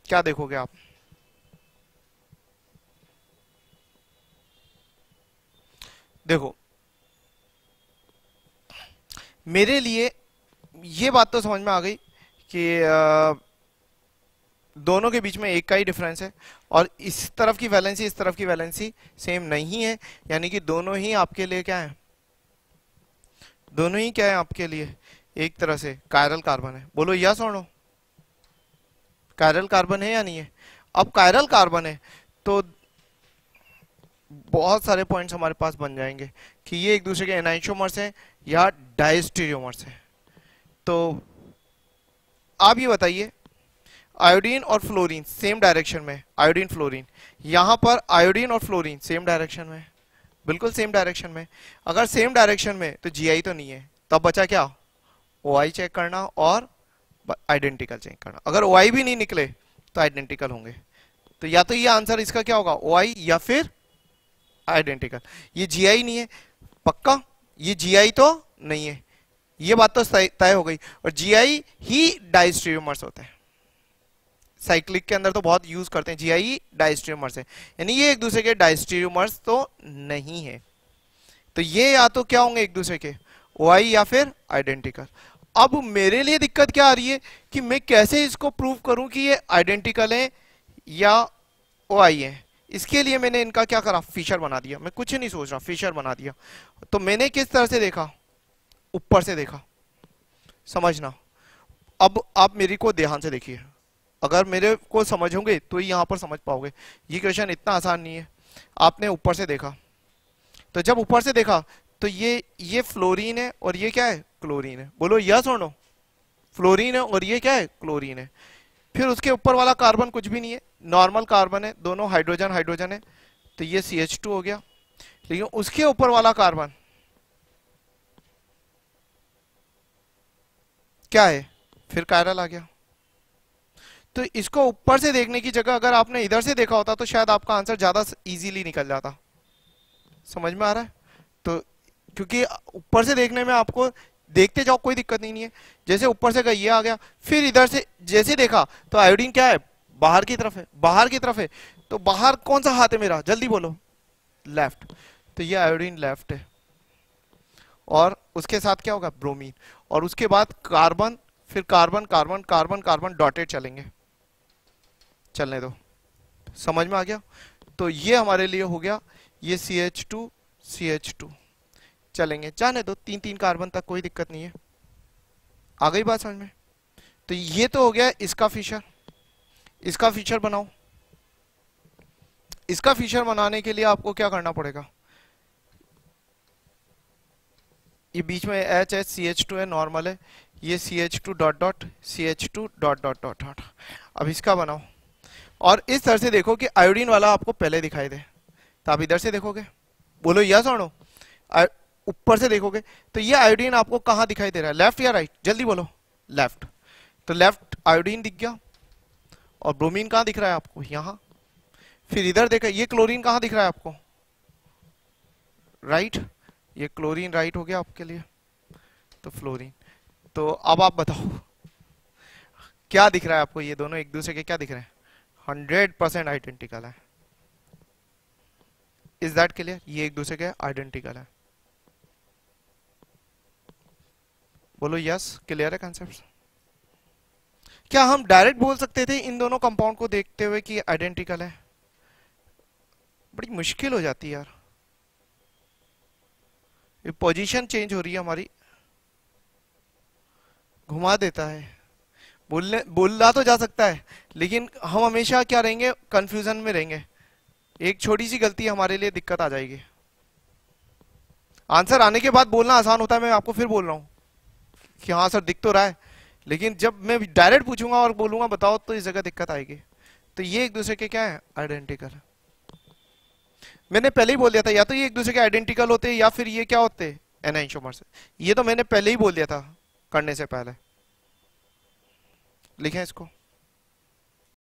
क्या देखोगे आप? देखो, मेरे लिए ये बात तो समझ में आ गई कि दोनों के बीच में एक का ही डिफरेंस है और इस तरफ की वैलेंसी इस तरफ की वैलेंसी सेम नहीं है, यानी कि दोनों ही आपके लिए क्या है, दोनों ही क्या है आपके लिए एक तरह से कायरल कार्बन है। बोलो यस और नो, कायरल कार्बन है या नहीं है? अब कायरल कार्बन है तो बहुत सारे पॉइंट्स हमारे पास बन जाएंगे कि ये एक दूसरे के एनांटियोमर्स हैं या डायस्टेरियोमर्स हैं। तो आप ये बताइए, आयोडीन और फ्लोरीन सेम डायरेक्शन में, आयोडीन फ्लोरीन, यहाँ पर आयोडीन और फ्लोरीन सेम डायरेक्शन में, बिल्कुल सेम डायरेक्शन में, अगर सेम डायरेक्शन में तो जीआई तो नहीं है, तब बचा क्या? ओआई चेक करना और आइडेंटिकल चेक करना। अगर ओआई भी नहीं निकले तो आइडेंटिकल होंगे, तो या तो ये आंसर इसका क्या होगा, ओआई या फिर आइडेंटिकल। ये जीआई नहीं है पक्का, ये जीआई तो नहीं है, ये बात तो तय हो गई। और जीआई ही डायस्टेरियोमर्स होते हैं, साइक्लिक के अंदर तो बहुत यूज करते हैं, जीआई ही डायस्टेरियोमर्स है, यानी ये एक दूसरे के डायस्टेरियोमर्स तो नहीं है। तो ये या तो क्या होंगे एक दूसरे के, ओआई या फिर आइडेंटिकल। अब मेरे लिए दिक्कत क्या आ रही है कि मैं कैसे इसको प्रूव करूं कि ये आइडेंटिकल है या ओआई है। इसके लिए मैंने इनका क्या करा, फिशर बना दिया। मैं कुछ नहीं सोच रहा, फिशर बना दिया। तो मैंने किस तरह से देखा, ऊपर से देखा, समझना। अब आप मेरी को ध्यान से देखिए, अगर मेरे को समझोगे तो यहाँ पर समझ पाओगे, ये क्वेश्चन इतना आसान नहीं है। आपने ऊपर से देखा, तो जब ऊपर से देखा तो ये ये फ्लोरीन है और ये क्या है, क्लोरीन है। बोलो यस और नो, फ्लोरीन है और ये क्या है, क्लोरीन है। फिर उसके ऊपर वाला कार्बन कुछ भी नहीं है, नॉर्मल कार्बन है, दोनों हाइड्रोजन हाइड्रोजन है, तो ये सी एच टू हो गया। लेकिन उसके ऊपर वाला कार्बन क्या है, फिर कायरल आ गया। तो इसको ऊपर से देखने की जगह अगर आपने इधर से देखा होता तो शायद आपका आंसर ज्यादा इजीली निकल जाता, समझ में आ रहा है? तो क्योंकि ऊपर से देखने में आपको देखते जाओ, कोई दिक्कत नहीं है। जैसे ऊपर से ये आ गया, फिर इधर से जैसे देखा तो आयोडीन क्या है, बाहर की तरफ है, बाहर की तरफ है, तो बाहर कौन सा हाथ है मेरा, जल्दी बोलो, लेफ्ट। तो ये आयोडीन लेफ्ट है, और उसके साथ क्या होगा, ब्रोमीन, और उसके बाद कार्बन, फिर carbon carbon carbon carbon dotted चलेंगे, चलने दो। समझ में आ गया? तो ये हमारे लिए हो गया ये C H two C H two, चलेंगे, जाने दो तीन तीन कार्बन तक, कोई दिक्कत नहीं है। आ गई बात समझ में? तो ये तो हो गया इसका फिशर, इसका फिशर बनाओ। इसका फिशर बनाने के लिए आपको क्या करना पड़ेगा, ये बीच में H H C H two है, नॉर्मल है, ये C H two dot dot C H two dot dot dot dot. अब इसका बनाओ, और इस तरह से देखो कि आयोडीन वाला आपको पहले दिखाई दे, तो आप इधर से देखोगे, बोलो यस और नो, ऊपर से देखोगे तो ये आयोडीन आपको कहाँ दिखाई दे रहा है, लेफ्ट या राइट, जल्दी बोलो, लेफ्ट। तो लेफ्ट आयोडीन दिख गया, और ब्रोमीन कहाँ दिख रहा है आपको, यहाँ। फिर इधर देखा ये क्लोरीन कहाँ दिख रहा है आपको, राइट, ये क्लोरीन राइट हो गया आपके लिए, तो फ्लोरीन। तो अब आप बताओ क्या दिख रहा है आपको, ये दोनों एक दूसरे के क्या दिख रहे हैं, हंड्रेड परसेंट आइडेंटिकल है। Is that clear? ये एक दूसरे के आइडेंटिकल है, बोलो यस, क्लियर है कॉन्सेप्ट? क्या हम डायरेक्ट बोल सकते थे इन दोनों कंपाउंड को देखते हुए कि आइडेंटिकल है? बड़ी मुश्किल हो जाती है यार, ये पोजीशन चेंज हो रही है हमारी, घुमा देता है। बोलने बोलना तो जा सकता है, लेकिन हम हमेशा क्या रहेंगे, कंफ्यूजन में रहेंगे, एक छोटी सी गलती हमारे लिए दिक्कत आ जाएगी। आंसर आने के बाद बोलना आसान होता है, मैं आपको फिर बोल रहा हूँ कि हाँ सर दिख तो रहा है, लेकिन जब मैं डायरेक्ट पूछूंगा और बोलूंगा बताओ तो इस जगह दिक्कत आएगी। तो ये एक दूसरे के क्या है, आइडेंटिकल है। मैंने पहले ही बोल दिया था, या तो ये एक दूसरे के आइडेंटिकल होते या फिर ये क्या होते, एनाइंशोमर्स। ये तो मैंने पहले ही बोल दिया था करने से पहले, लिखें इसको।